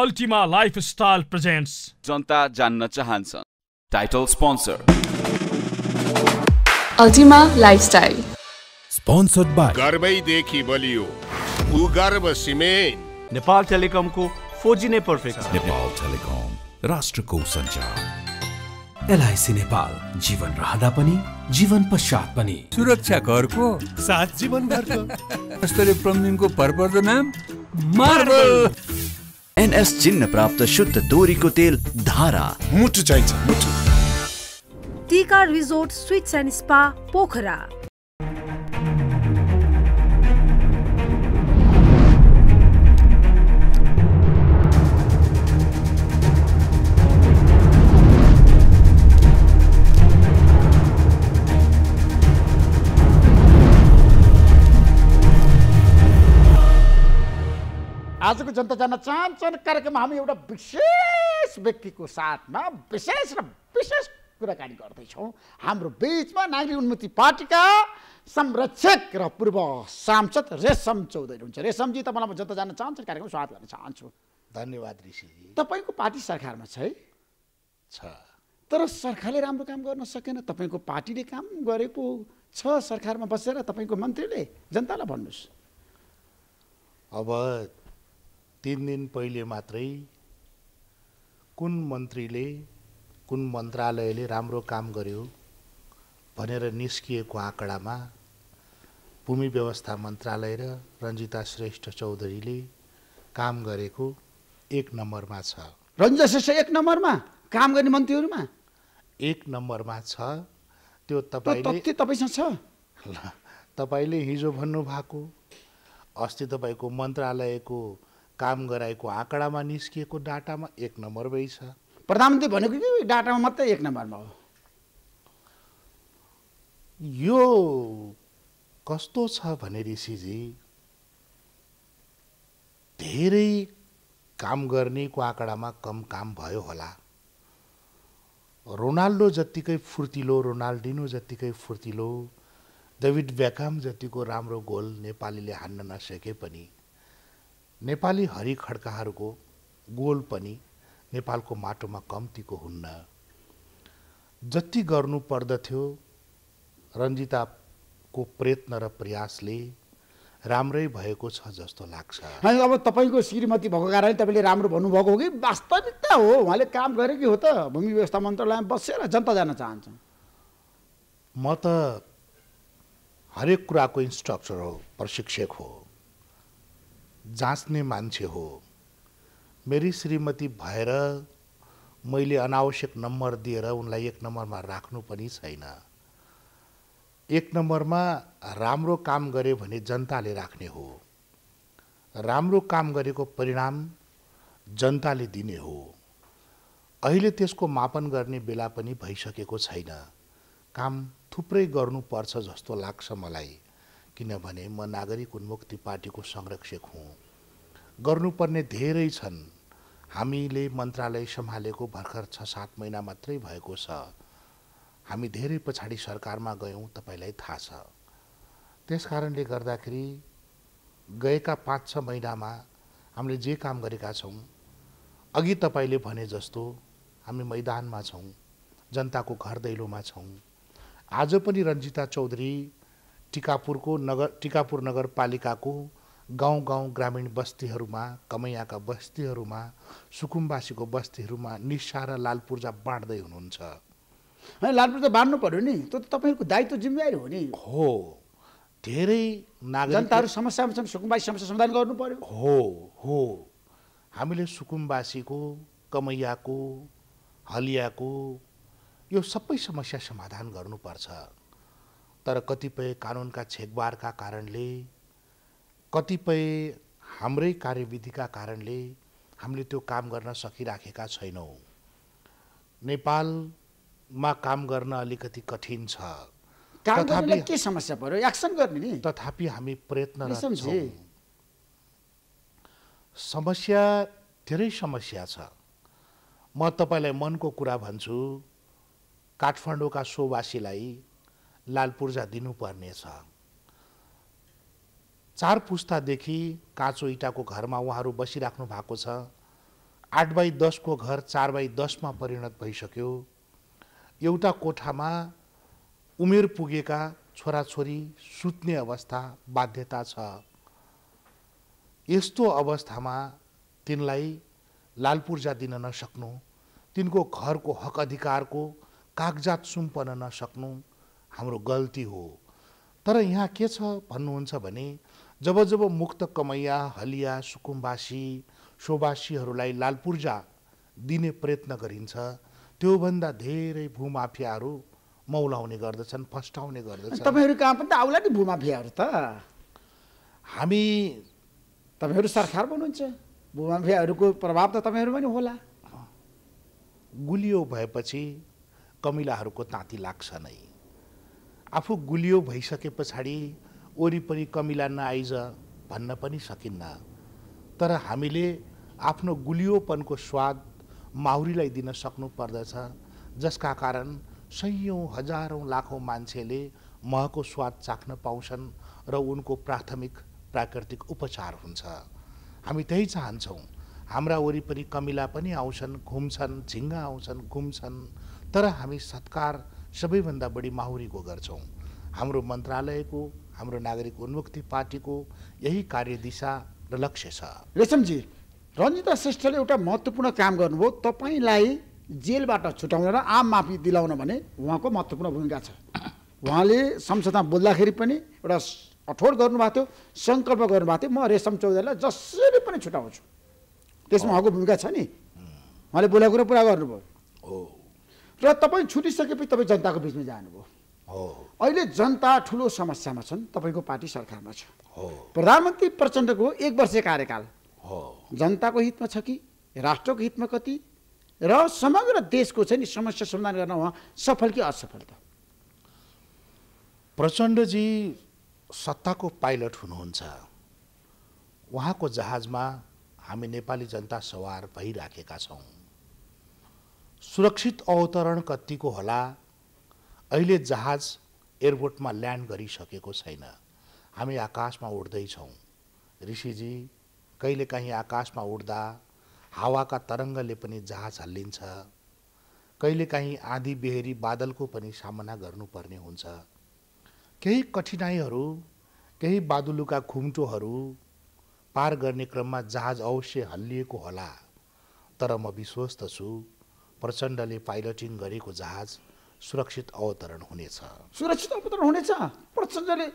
Ultima lifestyle presents. जनता जान्न चाहन्छन्। Title sponsor Ultima lifestyle. Sponsored by गर्बै देखि बलियो उगर्व सिमेन्ट। नेपाल टेलिकम को 4G ने परफेक्ट। नेपाल टेलिकम राष्ट्रको सञ्चार। LIC नेपाल, जीवन रहदा पनि जीवन पश्चात पनि। सुरक्षा घरको साथ जीवन भरको। स्तरीय प्रमदिन को भरपर्दो नाम मार्वल। NS चिन्ह प्राप्त शुद्ध दोरी को तेल धारा। मुटु चाहिन्छ मुटु। Tika resort suites and spa Pokhara. आजको जनता जान्न चाहन्छन् कार्यक्रममा हामी एउटा विशेष व्यक्तिको साथमा विशेष र विशेष कुराकानी गर्दैछौँ। हाम्रो बीचमा नागरिक उन्मुक्ति पार्टीका संरक्षक र पूर्व सांसद रेशम चौधरी हुनुहुन्छ। रेशमजी, तपाईँलाई जनता जान्न चाहन्छन् कार्यक्रममा स्वागत गर्न चाहन्छु। धन्यवाद ऋषिजी। तपाईँको पार्टी सरकारमा छ तर सरकारले राम्रो काम गर्न सकेन। तपाईँको पार्टीले काम गरेको छ सरकारमा बसेर। तपाईँको मन्त्रीले जनतालाई भन्नुहोस्। अब 3 दिन पहिले मात्रै कुन मन्त्रीले कुन मन्त्रालयले राम्रो काम गर्यो भनेर निस्किएको आँकडामा भूमि व्यवस्था मन्त्रालय र रञ्जिता श्रेष्ठ चौधरीले काम गरेको 1 नम्बरमा छ। रञ्जिता श्रेष्ठ 1 नम्बरमा काम गर्ने मन्त्रीहरूमा 1 नम्बरमा छ। त्यो तपाईले तपाईसँग छ। तपाईले हिजो भन्नुभएको, अस्ति तपाईको मन्त्रालयको काम गराएको आँकडामा निस्किएको डाटामा 1 नम्बरमै छ। प्रधानमन्त्री भनेको कि डाटामा मात्रै 1 नम्बरमा हो। यो कस्तो छ भने ऋषिजी, धेरै काम गर्नेको आँकडामा कम काम भयो होला। रोनाल्डो जत्तिकै फुर्तिलो, रोनाल्डिनो जत्तिकै फुर्तिलो, डेभिड बेकम जत्तिको राम्रो गोल नेपालीले हान्न नसके पनि नेपाली हरि खड्काहरूको गोल पनि नेपालको माटोमा कम्तीको हुन्न। जति गर्नु पर्दथ्यो रञ्जिताको प्रयत्न र प्रयासले राम्रै भएको छ जस्तो लाग्छ। अब तपाईँको श्रीमती भएको कारणले तपाईँले राम्रो भन्नुभएको हो कि वास्तविकता हो? उहाँले काम गरेकै हो त। भूमि व्यवस्था मन्त्रालयमा बसेर जनता जान्न चाहन्छ। म त हरेक कुराको इन्स्ट्रक्टर हो, प्रशिक्षक हो, जाँच्ने मान्छे हो। मेरी श्रीमती भएर मैले अनावश्यक नम्बर दिएर उनलाई 1 नम्बरमा राख्नु पनि छैन। 1 नम्बरमा राम्रो काम गरे भने जनताले राख्ने हो। राम्रो काम गरेको परिणाम जनताले दिने हो। अहिले त्यसको मापन गर्ने बेला पनि भइसकेको छैन। काम थुप्रै गर्नुपर्छ जस्तो लाग्छ मलाई, किनभने म नागरिक उन्मुक्ति पार्टीको संरक्षक हुँ। गर्नुपर्ने धेरै छन्। हामीले मन्त्रालय सम्हालेको भर्खर 6-7 महिना मात्रै भएको छ। हामी धेरै पछाडि सरकारमा गयौँ, तपाईँलाई थाहा छ। त्यस कारणले गर्दाखेरि गएका 5-6 महिनामा हामीले जे काम गरेका छौँ, अघि तपाईँले भने जस्तो हामी मैदानमा छौँ, जनताको घर दैलोमा छौँ। आज पनि रञ्जिता चौधरी टिकापुर नगरपालिकाको गाउँ ग्रामीण बस्तीहरूमा, कमैयाका बस्तीहरूमा, सुकुम्बासीको बस्तीहरूमा निशा र लालपूर्जा बाँड्दै हुनुहुन्छ। हैन, लालपूर्जा बाँड्नु पर्यो नि। त्यो त तपाईँको दायित्व जिम्मेवारी हो नि। हो, धेरै नागरिक जनताहरू समस्यामा छन्। सुकुम्बासी समस्या समाधान गर्नु पर्यो। हो, हामीले सुकुम्बासीको, कमैयाको, हलियाको यो सबै समस्या समाधान गर्नुपर्छ। तर कतिपय कानुनका छेकबारका कारणले, कतिपय हाम्रै कार्यविधिका कारणले हामीले त्यो काम गर्न सकिराखेका छैनौँ। नेपालमा काम गर्न अलिकति कठिन छ। काम गर्नलाई के समस्या पर्यो? एक्सन गर्ने नि। तथापि हामी प्रयत्नरत छौँ। समस्या धेरै समस्या छ। म तपाईँलाई मनको कुरा भन्छु। काठमाडौँका सोवासीलाई लालपूर्जा दिनुपर्नेछ। 4 पुस्तादेखि काँचो इटाको घरमा उहाँहरू बसिराख्नु भएको छ। 8x10 को घर 4x10 में परिणत भइसक्यो। एउटा कोठामा उमेर पुगेका छोराछोरी सुत्ने अवस्था बाध्यता छ। यस्तो अवस्थामा तिनलाई लालपूर्जा दिन नसक्नु, तिनको घरको हक अधिकारको कागजात सुम्पन नसक्नु हाम्रो गल्ती हो। तर यहाँ के छ भन्नुहुन्छ भने जब जब मुक्त कमैया, हलिया, सुकुम्बासी, शोबासीहरूलाई लालपूर्जा दिने प्रयत्न गरिन्छ त्योभन्दा धेरै भूमाफियाहरू मौलाउने गर्दछन्, फस्टाउने गर्दछन्। तपाईहरु कहाँ पनि त आउला नि भूमाफियाहरू त। हामी तपाईहरु सरकार बन्नुहुन्छ, भूमाफियाहरूको प्रभाव त तपाईहरु पनि होला। गुलियो भएपछि कमिलाहरूको ताती लाग्छ नै। आफू गुलियो भइसके पछाडि वरिपरि कमिला नआइज भन्न पनि सकिन्न। तर हामीले आफ्नो गुलियोपनको स्वाद माउरीलाई दिन सक्नु पर्दछ, जसका कारण सयौं हजारौं लाखौं मान्छेले महको स्वाद चाख्न पाउँछन् र उनको प्राथमिक प्राकृतिक उपचार हुन्छ। हामी त्यही चाहन्छौँ। हाम्रा वरिपरि कमिला पनि आउँछन्, घुम्छन्, झिङ्गा आउँछन्, घुम्छन्, तर हामी सत्कार सबैभन्दा बढी माहुरीको गर्छौं। हाम्रो मन्त्रालयको, हाम्रो नागरिक उन्मुक्ति पार्टीको यही कार्यदिशा र लक्ष्य छ। रेशमजी, रञ्जिता श्रेष्ठले एउटा महत्त्वपूर्ण काम गर्नुभयो, तपाईलाई जेलबाट छुटाउन र आम माफी दिलाउन भने उहाँको महत्त्वपूर्ण भूमिका छ। उहाँले संसदमा बोल्दाखेरि पनि एउटा अठोट गर्नुभएको थियो, संकल्प गर्नुभएको थियो, म रेशम चौधरीलाई जसरी पनि छुटाउँछु। त्यसमा उहाँको भूमिका छ नि, उहाँले बोलेको कुरा पुरा गर्नुभयो र तपाईँ छुटिसकेपछि तपाईँ जनताको बिचमा जानुभयो। अहिले जनता ठुलो समस्यामा छन्, तपाईँको पार्टी सरकारमा छ, प्रधानमन्त्री प्रचण्डको 1 वर्ष कार्यकाल जनताको हितमा छ कि राष्ट्रको हितमा कति र समग्र देशको चाहिँ समस्या समाधान गर्न उहाँ सफल कि असफल? त प्रचण्डजी सत्ताको पाइलट हुनुहुन्छ, उहाँको जहाजमा हामी नेपाली जनता सवार भइराखेका छौँ। सुरक्षित अवतरण कतिको होला? अहिले जहाज एयरपोर्टमा ल्यान्ड गरिसकेको छैन, हामी आकाशमा उड्दैछौँ। ऋषिजी, कहिलेकाहीँ आकाशमा उड्दा हावाका तरङ्गले पनि जहाज हल्लिन्छ, कहिलेकाहीँ आँधी बेहरी बादलको पनि सामना गर्नुपर्ने हुन्छ। केही कठिनाइहरू, केही बादलुका खुम्टोहरू पार गर्ने क्रममा जहाज अवश्य हल्लिएको होला, तर म विश्वस्त छु प्रचण्डले पाइलटिङ गरेको जहाज सुरक्षित अवतरण हुनेछ। सुरक्षित अवतरण हुनेछ। प्रचण्डले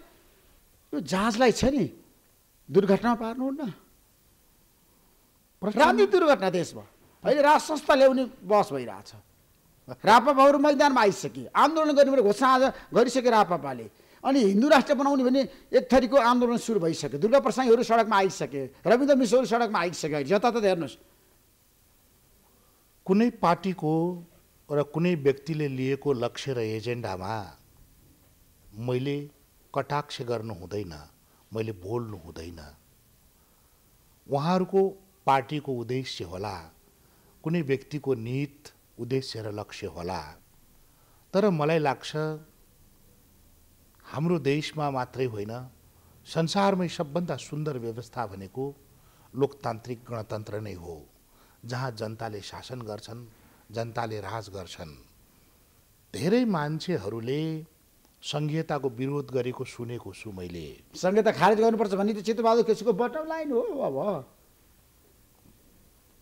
यो जहाजलाई छ नि दुर्घटना पार्नुहुन्न, राम्री दुर्घटना देशमा। अहिले राज संस्था ल्याउने बहस भइरहेछ, रापापाहरू मैदानमा आइसके, आन्दोलन गर्ने भने घोषणा आज गरिसके रापापाले, अनि हिन्दू राष्ट्र बनाउने भने एक थरीको आन्दोलन सुरु भइसक्यो। दुर्गा प्रसाईहरू सडकमा आइसके, रविन्द्र मिश्रहरू सडकमा आइसके। जतातत हेर्नुहोस्, कुनै पार्टीको र कुनै व्यक्तिले लिएको लक्ष्य र एजेन्डामा मैले कटाक्ष गर्नु हुँदैन, मैले बोल्नु हुँदैन। उहाँहरूको पार्टीको उद्देश्य होला, कुनै व्यक्तिको नीत उद्देश्य र लक्ष्य होला। तर मलाई लाग्छ हाम्रो देशमा मात्रै होइन, संसारमै सबभन्दा सुन्दर व्यवस्था भनेको लोकतान्त्रिक गणतन्त्र नै हो, जहाँ जनताले शासन गर्छन्, जनताले राज गर्छन्। धेरै मान्छेहरूले संहिताको विरोध गरेको सुनेको छु मैले। संहिता खारेज गर्नुपर्छ भन्ने त चित्रबहादुर केसीको बटम लाइन हो। अब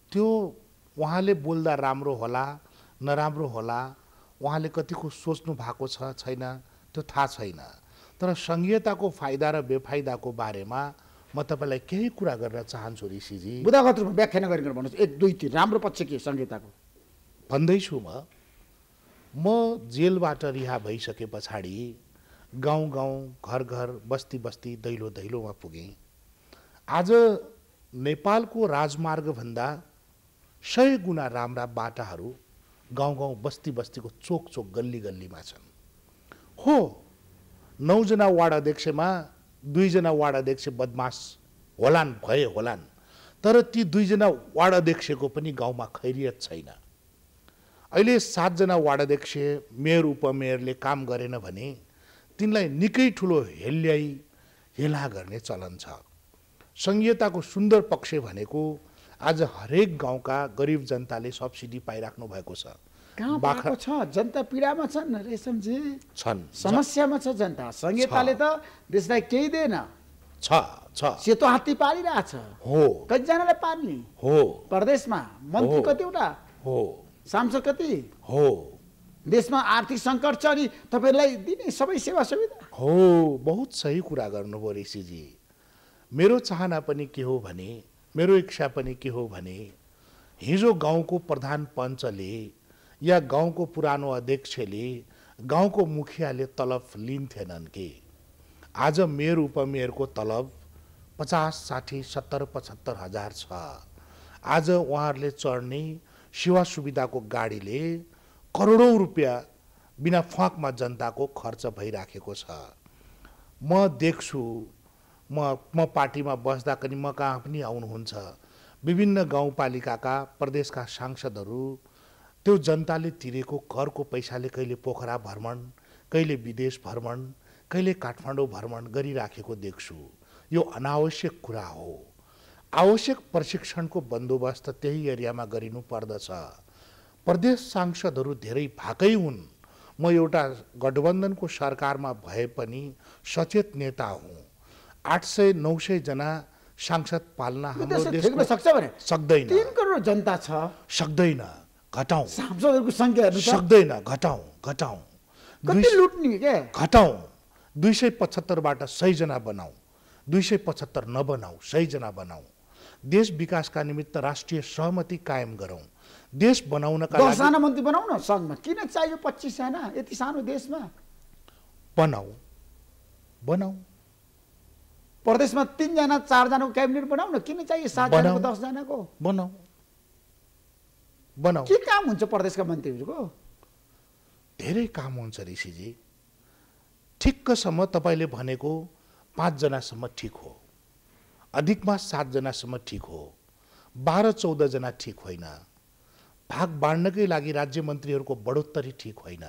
त्यो उहाँले बोल्दा राम्रो होला नराम्रो होला, उहाँले कतिको सोच्नु भएको छ छैन त्यो थाहा छैन, तर संहिताको फाइदा र बेफाइदाको बारेमा म तपाईलाई केही कुरा गर्न चाहन्छु। ऋषिजी, बुदागत रूपमा व्याख्या नगरिकन भन्नुहोस् 1, 2, 3 राम्रो पक्ष के संहिताको? भन्दैछु म जेलबाट रिहा भइसके पछाडि गाउँ गाउँ, घर घर, बस्ती बस्ती, दैलो दैलोमा पुगेँ। आज नेपालको राजमार्गभन्दा 100 गुणा राम्रा बाटाहरू गाउँ गाउँ, बस्ती बस्तीको चोक चोक, गल्ली गल्लीमा छन्। हो, 9 जना वार्ड अध्यक्षमा 2 जना वार्ड अध्यक्ष बदमास होलान्, भए होलान्, तर ती 2 जना वार्ड अध्यक्षको पनि गाउँमा खैरियत छैन। अहिले 7 जना वार्ड अध्यक्ष मेयर उपमेयरले काम गरेन भने तिनलाई निकै ठुलो हेल्याई हेला गर्ने चलन छ। संहिताको सुन्दर पक्ष भनेको आज हरेक गाउँका गरिब जनताले सब्सिडी पाइराख्नु भएको छ। बाख्राको छ, जनता पीडामा छन् रेशमजी, छन् समस्यामा छ जनता। संहिताले त देशलाई केही दिएन, छ छ सेतो हात्ती पारिरहेछ हो, कतिजनालाई पार्ने हो, प्रदेशमा मन्त्री कतिवटा हो, सांसद कति हो, देशमा आर्थिक संकट छ अनि तपाईलाई दिने सबै सेवा सुविधा हो। बहुत सही कुरा गर्नुभयो ऋषिजी। मेरो चाहना पनि के हो भने, मेरो इच्छा पनि के हो भने, हिजो गाउँको प्रधान पञ्चले या गाउँको पुरानो अध्यक्षले गाउँको मुखियाले तलब लिन्थेनन् के, आज मेयर उपमेयरको तलब 50, 60, 70, 75 हजार छ। आज उहाँहरूले चढ्ने सेवा सुविधाको गाडीले करोडौं रुपैयाँ बिना फाँकमा जनताको खर्च भइराखेको छ। म देख्छु, म पार्टीमा बस्दा पनि म कहाँ पनि आउनुहुन्छ, विभिन्न गाउँपालिकाका प्रदेशका सांसदहरू त्यो जनताले तिरेको करको पैसाले कहिले पोखरा भ्रमण, कहिले विदेश भ्रमण, कहिले काठमाडौँ भ्रमण गरिराखेको देख्छु। यो अनावश्यक कुरा हो। आवश्यक प्रशिक्षणको बन्दोबस्त त्यही एरियामा गरिनु पर्दछ। प्रदेश सांसदहरू धेरै भाकै हुन्। म एउटा गठबन्धनको सरकारमा भए पनि सचेत नेता हुँ। 800-900 जना सांसद पाल्न हाम्रो देशले सक्छ भने सक्दैन। 3 करोड जनता छ, सक्दैन, घटाऊ। सांसदहरूको संख्या सक्दैन, घटाऊ घटाऊ। कति लुट्ने के, घटाऊ। 275बाट 100 जना बनाऊ, 275 नबनाऊ, 100 जना बनाऊ। देश विकासका निमित्त राष्ट्रिय सहमति कायम गरौँ। देश बनाउनका लागि 10 जना मन्त्री बनाऊ न संघमा, किन चाहियो 25 जना यति सानो देशमा? बनाऊ बनाऊ। प्रदेशमा 3 जना 4 जनाको क्याबिनेट बनाऊ न, किन चाहियो 7 जनाको 10 जनाको? बनाऊ बनाऊ। के काम हुन्छ प्रदेशका मन्त्रीहरूको? धेरै काम हुन्छ ऋषिजी। ठिक्कसम्म तपाईले भनेको 5 जनासम्म ठिक हो, अधिकमा 7 जनासम्म ठिक हो, 12-14 जना ठिक होइन। भाग बाँड्नकै लागि राज्य मन्त्रीहरूको बढोत्तरी ठिक होइन,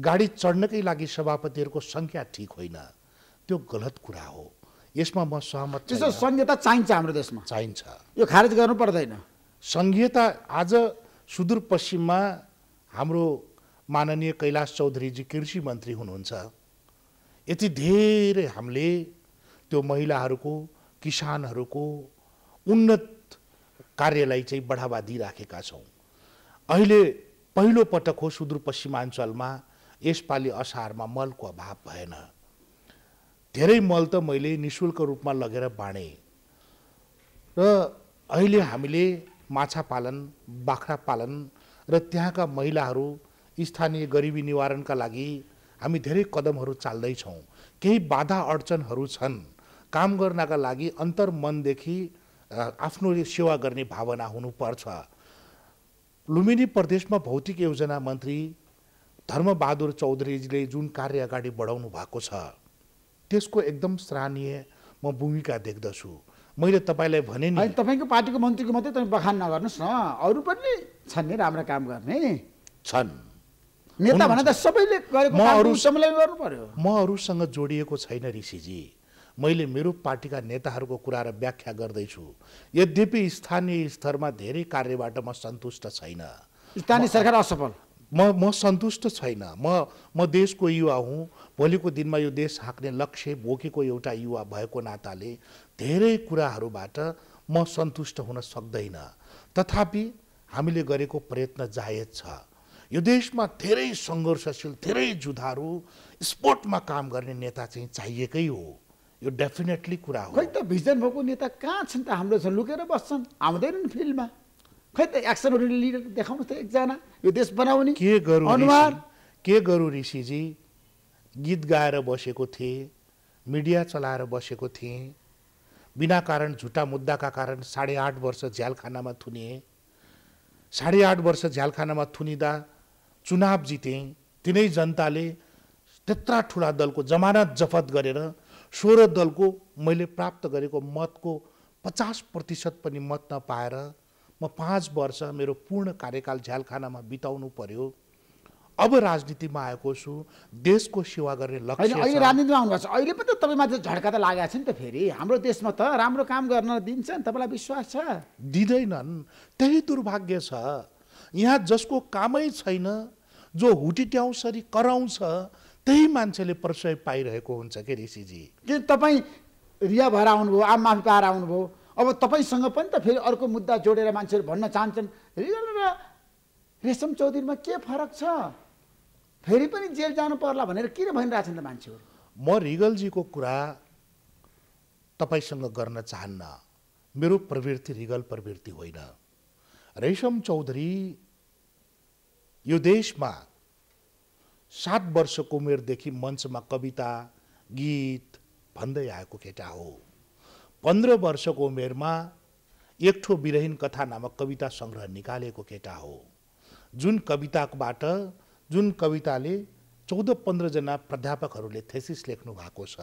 गाडी चढ्नकै लागि सभापतिहरूको संख्या ठिक होइन। त्यो गलत कुरा हो, यसमा म सहमत छु। त्यसो संहिता चाहिन्छ हाम्रो देशमा, चाहिन्छ, यो खारेज गर्नु पर्दैन संहिता। आज सुदूरपश्चिममा हाम्रो माननीय कैलाश चौधरीजी कृषि मन्त्री हुनुहुन्छ। यति धेरै हामीले त्यो महिलाहरूको, किसानहरूको उन्नत कार्यलाई चाहिँ बढावा दिइराखेका छौँ। अहिले पहिलो पटक हो सुदूरपश्चिमाञ्चलमा यसपालि असारमा मलको अभाव भएन। धेरै मल त मैले निःशुल्क रूपमा लगेर बाँडेँ र अहिले हामीले माछा पालन, बाख्रा पालन र त्यहाँका महिलाहरू स्थानीय गरिबी निवारणका लागि हामी धेरै कदमहरू चाल्दैछौँ। केही बाधा अडचनहरू छन्, काम गर्नका लागि अन्तर्मनदेखि आफ्नो सेवा गर्ने भावना हुनुपर्छ। लुम्बिनी प्रदेशमा भौतिक योजना मन्त्री धर्मबहादुर चौधरीजीले जुन कार्य अगाडि बढाउनु भएको छ त्यसको एकदम सराहनीय म भूमिका देख्दछु। मैले तपाईँलाई भने नि तपाईँको पार्टीको मन्त्रीको मात्रै तपाईँ बखान नगर्नुहोस् न, अरू पनि छन् नि राम्रो काम गर्ने, छन् नेता भने त सबैले गरेको काम सम्मेलन गर्नु पर्यो। म अरूसँग जोडिएको छैन ऋषिजी। मैले मेरो पार्टीका नेताहरूको कुरा र व्याख्या गर्दैछु। यद्यपि स्थानीय स्तरमा धेरै कार्यबाट म सन्तुष्ट छैन, स्थानीय सरकार असफल, म सन्तुष्ट छैन। म देशको युवा हुँ, भोलिको दिनमा यो देश हाँक्ने लक्ष्य बोकेको एउटा युवा भएको नाताले धेरै कुराहरूबाट म सन्तुष्ट हुन सक्दैन। तथापि हामीले गरेको प्रयत्न जायज छ। यो देशमा धेरै सङ्घर्षशील, धेरै जुधारू, स्पोर्टमा काम गर्ने नेता चाहिँ चाहिएकै हो, यो डेफिनेटली कुरा हो। खै त भिजन भएको नेता कहाँ छन् त हाम्रो? छन् लुकेर बस्छन्, आउँदैनन् फिल्डमा। खै त एक्सन लिडर देखाउनु त एकजना यो देश बनाउने। के गरौँ अनुहार, के गरौँ ऋषिजी? गीत गाएर बसेको थिएँ, मिडिया चलाएर बसेको थिएँ, बिना कारण झुटा मुद्दाका कारण 8.5 वर्ष झ्यालखानामा थुनिएँ। 8.5 वर्ष झ्यालखानामा थुनिँदा चुनाव जितेँ। तिनै जनताले त्यत्रा ठुला दलको जमानत जफत गरेर 16 दल को मैले प्राप्त गरेको मतको 50% पनि मत नपाएर म 5 वर्ष मेरो पूर्ण कार्यकाल झ्यालखानामा बिताउनु पर्यो। अब राजनीति में आएको छु, देश को सेवा करने लक्ष्य अहिले राजनीति में आउनु भएको छ। अहिले पनि त तपाईमाथि झड्का त लागेको छ नि त। फेरि हाम्रो देशमा त राम्रो काम गर्न दिन्छ नि, तपाईलाई विश्वास छ? दिदैनन्, त्यही दुर्भाग्य छ। यहाँ जसको कामै छैन, जो हुटिट्याउसरी कराउँछ, त्यही मान्छेले प्रशय पाइरहेको हुन्छ के ऋषिजी। के तपाईं रिया भएर आउनुभयो, आम माफी पाएर आउनुभयो, अब तपाईसँग पनि त फेरि अर्को मुद्दा जोडेर मान्छेहरु भन्न चाहन्छन् रिया र रेशम चौधरीमा के फरक छ, फेरि पनि जेल जानु पर्ला भनेर किन भनिरहेको छन् त मान्छेहरु? म रिगलजीको कुरा तपाईसँग गर्न चाहन्न। मेरो प्रवृत्ति रिगल प्रवृत्ति होइन। रेशम चौधरी यो देशमा 7 वर्षको उमेरदेखि मञ्चमा कविता गीत भन्दै आएको केटा हो। 15 वर्षको उमेरमा एक ठो बिरहीन कथा नामक कविता संग्रह निकालेको केटा हो, जुन कविताले 14-15 जना प्राध्यापकहरूले थेसिस लेख्नु भएको छ।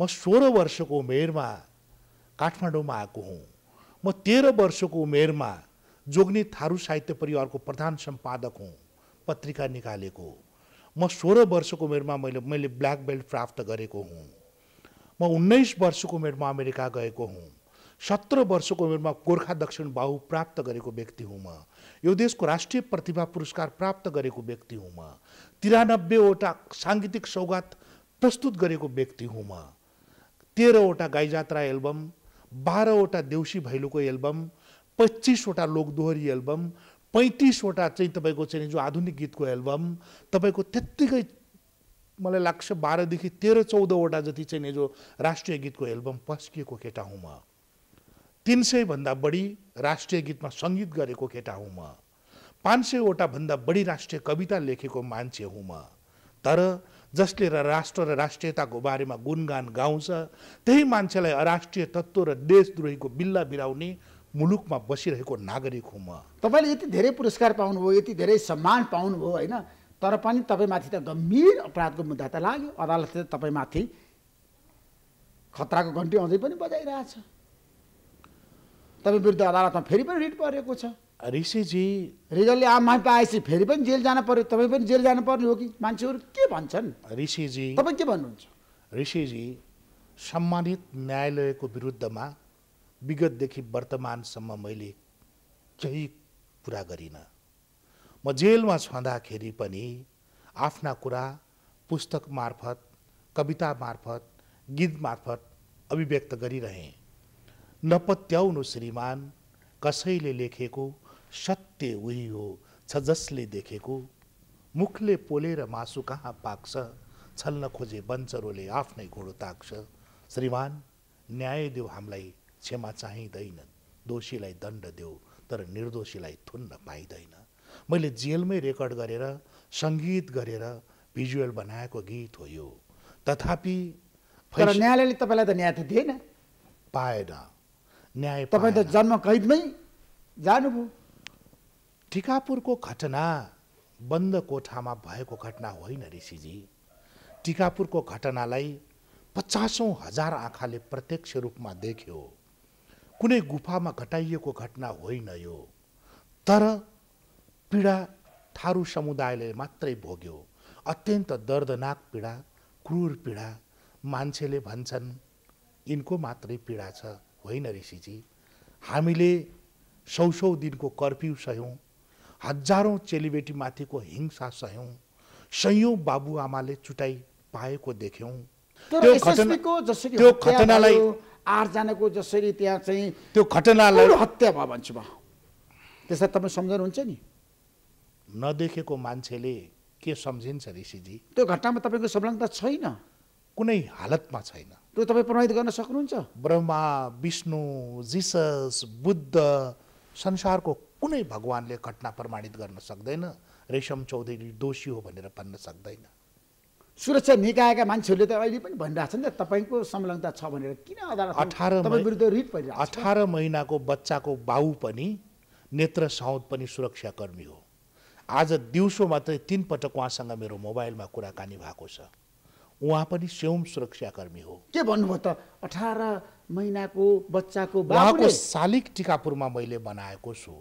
म 16 वर्षको उमेरमा काठमाडौँमा आएको हुँ। म 13 वर्षको उमेरमा जोग्नी थारू साहित्य परिवारको प्रधान सम्पादक हुँ, पत्रिका निकालेको। म 16 वर्षको उमेरमा मैले ब्ल्याक बेल्ट प्राप्त गरेको हुँ। म 19 वर्षको उमेरमा अमेरिका गएको हुँ। 17 वर्षको उमेरमा गोर्खा दक्षिण बाहु प्राप्त गरेको व्यक्ति हुँ। म यो देशको राष्ट्रिय प्रतिभा पुरस्कार प्राप्त गरेको व्यक्ति हुँ। म 93वटा साङ्गीतिक सौगात प्रस्तुत गरेको व्यक्ति हुँ। म 13वटा गाई जात्रा एल्बम, 12वटा देउसी भैलोको एल्बम, 25वटा लोकदोहोरी एल्बम, 35वटा चाहिँ तपाईँको चाहिँ जो आधुनिक गीतको एल्बम, तपाईँको त्यत्तिकै मलाई लाग्छ 12 देखि 13-14 वटा जति चाहिँ जो राष्ट्रिय गीतको एल्बम पस्किएको केटा हुँ। म 300 भन्दा बढी राष्ट्रिय गीतमा सङ्गीत गरेको केटा हुँ। म 500 वटा भन्दा बढी राष्ट्रिय कविता लेखेको मान्छे हुँ। म तर जसले राष्ट्र र राष्ट्रियताको बारेमा गुणगान गाउँछ, त्यही मान्छेलाई अराष्ट्रिय तत्त्व र देशद्रोहीको बिल्ला बिराउने मुलुकमा बसिरहेको नागरिक हुँ। म तपाईँले यति धेरै पुरस्कार पाउनुभयो, यति धेरै सम्मान पाउनुभयो होइन, तर पनि तपाईँमाथि त गम्भीर अपराधको मुद्दा त लाग्यो। अदालतले तपाईँमाथि खतराको घन्टी अझै पनि बजाइरहेछ। तपाईँ विरुद्ध अदालतमा फेरि पनि रिट परेको छ। ऋषिजी, रिगलले आम माफी पाएपछि फेरि पनि जेल जान पर्यो, तपाईँ पनि जेल जानु पर्ने हो कि? मान्छेहरू के भन्छन् ऋषिजी? तपाईँ के भन्नुहुन्छ ऋषिजी? सम्मानित न्यायालयको विरुद्धमा विगतदेखि वर्तमानसम्म मैले केही कुरा गरिनँ। म जेलमा छँदाखेरि पनि आफ्ना कुरा पुस्तक मार्फत, कविता मार्फत, गीत मार्फत अभिव्यक्त गरिरहेँ। नपत्याउनु श्रीमान, कसैले लेखेको सत्य उही हो छ जसले देखेको। मुखले पोलेर मासु कहाँ पाक्छ, छल्न खोजे बन्चरोले आफ्नै घोडो ताक्छ। श्रीमान, न्याय देऊ, हामीलाई क्षमा चाहिँदैन। दोषीलाई दण्ड देऊ, तर निर्दोषीलाई थुन्न पाइँदैन। मैले जेलमै रेकर्ड गरेर, सङ्गीत गरेर भिजुअल बनाएको गीत हो यो। तथापि तर न्यायालयले तपाईँलाई त न्याय त दिएन, पाएन न्याय। तपाईँ त जन्म कैदमै जानुभयो। टिकापुरको घटना बन्द कोठामा भएको घटना होइन ऋषिजी। टिकापुरको घटनालाई 50,000 आँखाले प्रत्यक्ष रूपमा देख्यो। कुनै गुफामा घटाइएको घटना होइन यो। तर पीडा थारू समुदायले मात्रै भोग्यो। अत्यन्त दर्दनाक पीडा, क्रूर पीडा। मान्छेले भन्छन् यिनको मात्रै पीडा छ, होइन ऋषिजी। हामीले 100-100 दिनको कर्फ्यू सह्यौँ, 1000औं चेलीबेटीमाथिको हिंसा सह्यौँ, 100औं बाबुआमाले चुटाइ पाएको देख्यौँ। त्यो घटनालाई 8 जनाको जसरी त्यहाँ चाहिँ त्यो घटनालाई हत्या भयो भन्छु म, त्यसलाई तपाईँ सम्झनुहुन्छ नि? नदेखेको मान्छेले के सम्झिन्छ ऋषिजी? त्यो घटनामा तपाईँको संलग्नता छैन, कुनै हालतमा छैन। त्यो तपाईँ प्रमाणित गर्न सक्नुहुन्छ? ब्रह्मा, विष्णु, जिसस, बुद्ध, संसारको कुनै भगवानले घटना प्रमाणित गर्न सक्दैन। रेशम चौधरी दोषी हो भनेर भन्न सक्दैन। सुरक्षा निकायका मान्छेहरूले त अहिले पनि भनिरहेछन् नि, तपाईँको संलग्नता छ भनेर किन अदालतमा 18 महिनाको बच्चाको बाउ पनि, नेत्र साउद पनि सुरक्षाकर्मी हो। आज दिउँसो मात्रै 3 पटक उहाँसँग मेरो मोबाइलमा कुराकानी भएको छ। उहाँ पनि स्वयं सुरक्षाकर्मी हो। के भन्नुभयो त? 18 महिनाको बच्चाको बाउको शालिक टिकापुरमा मैले बनाएको छु।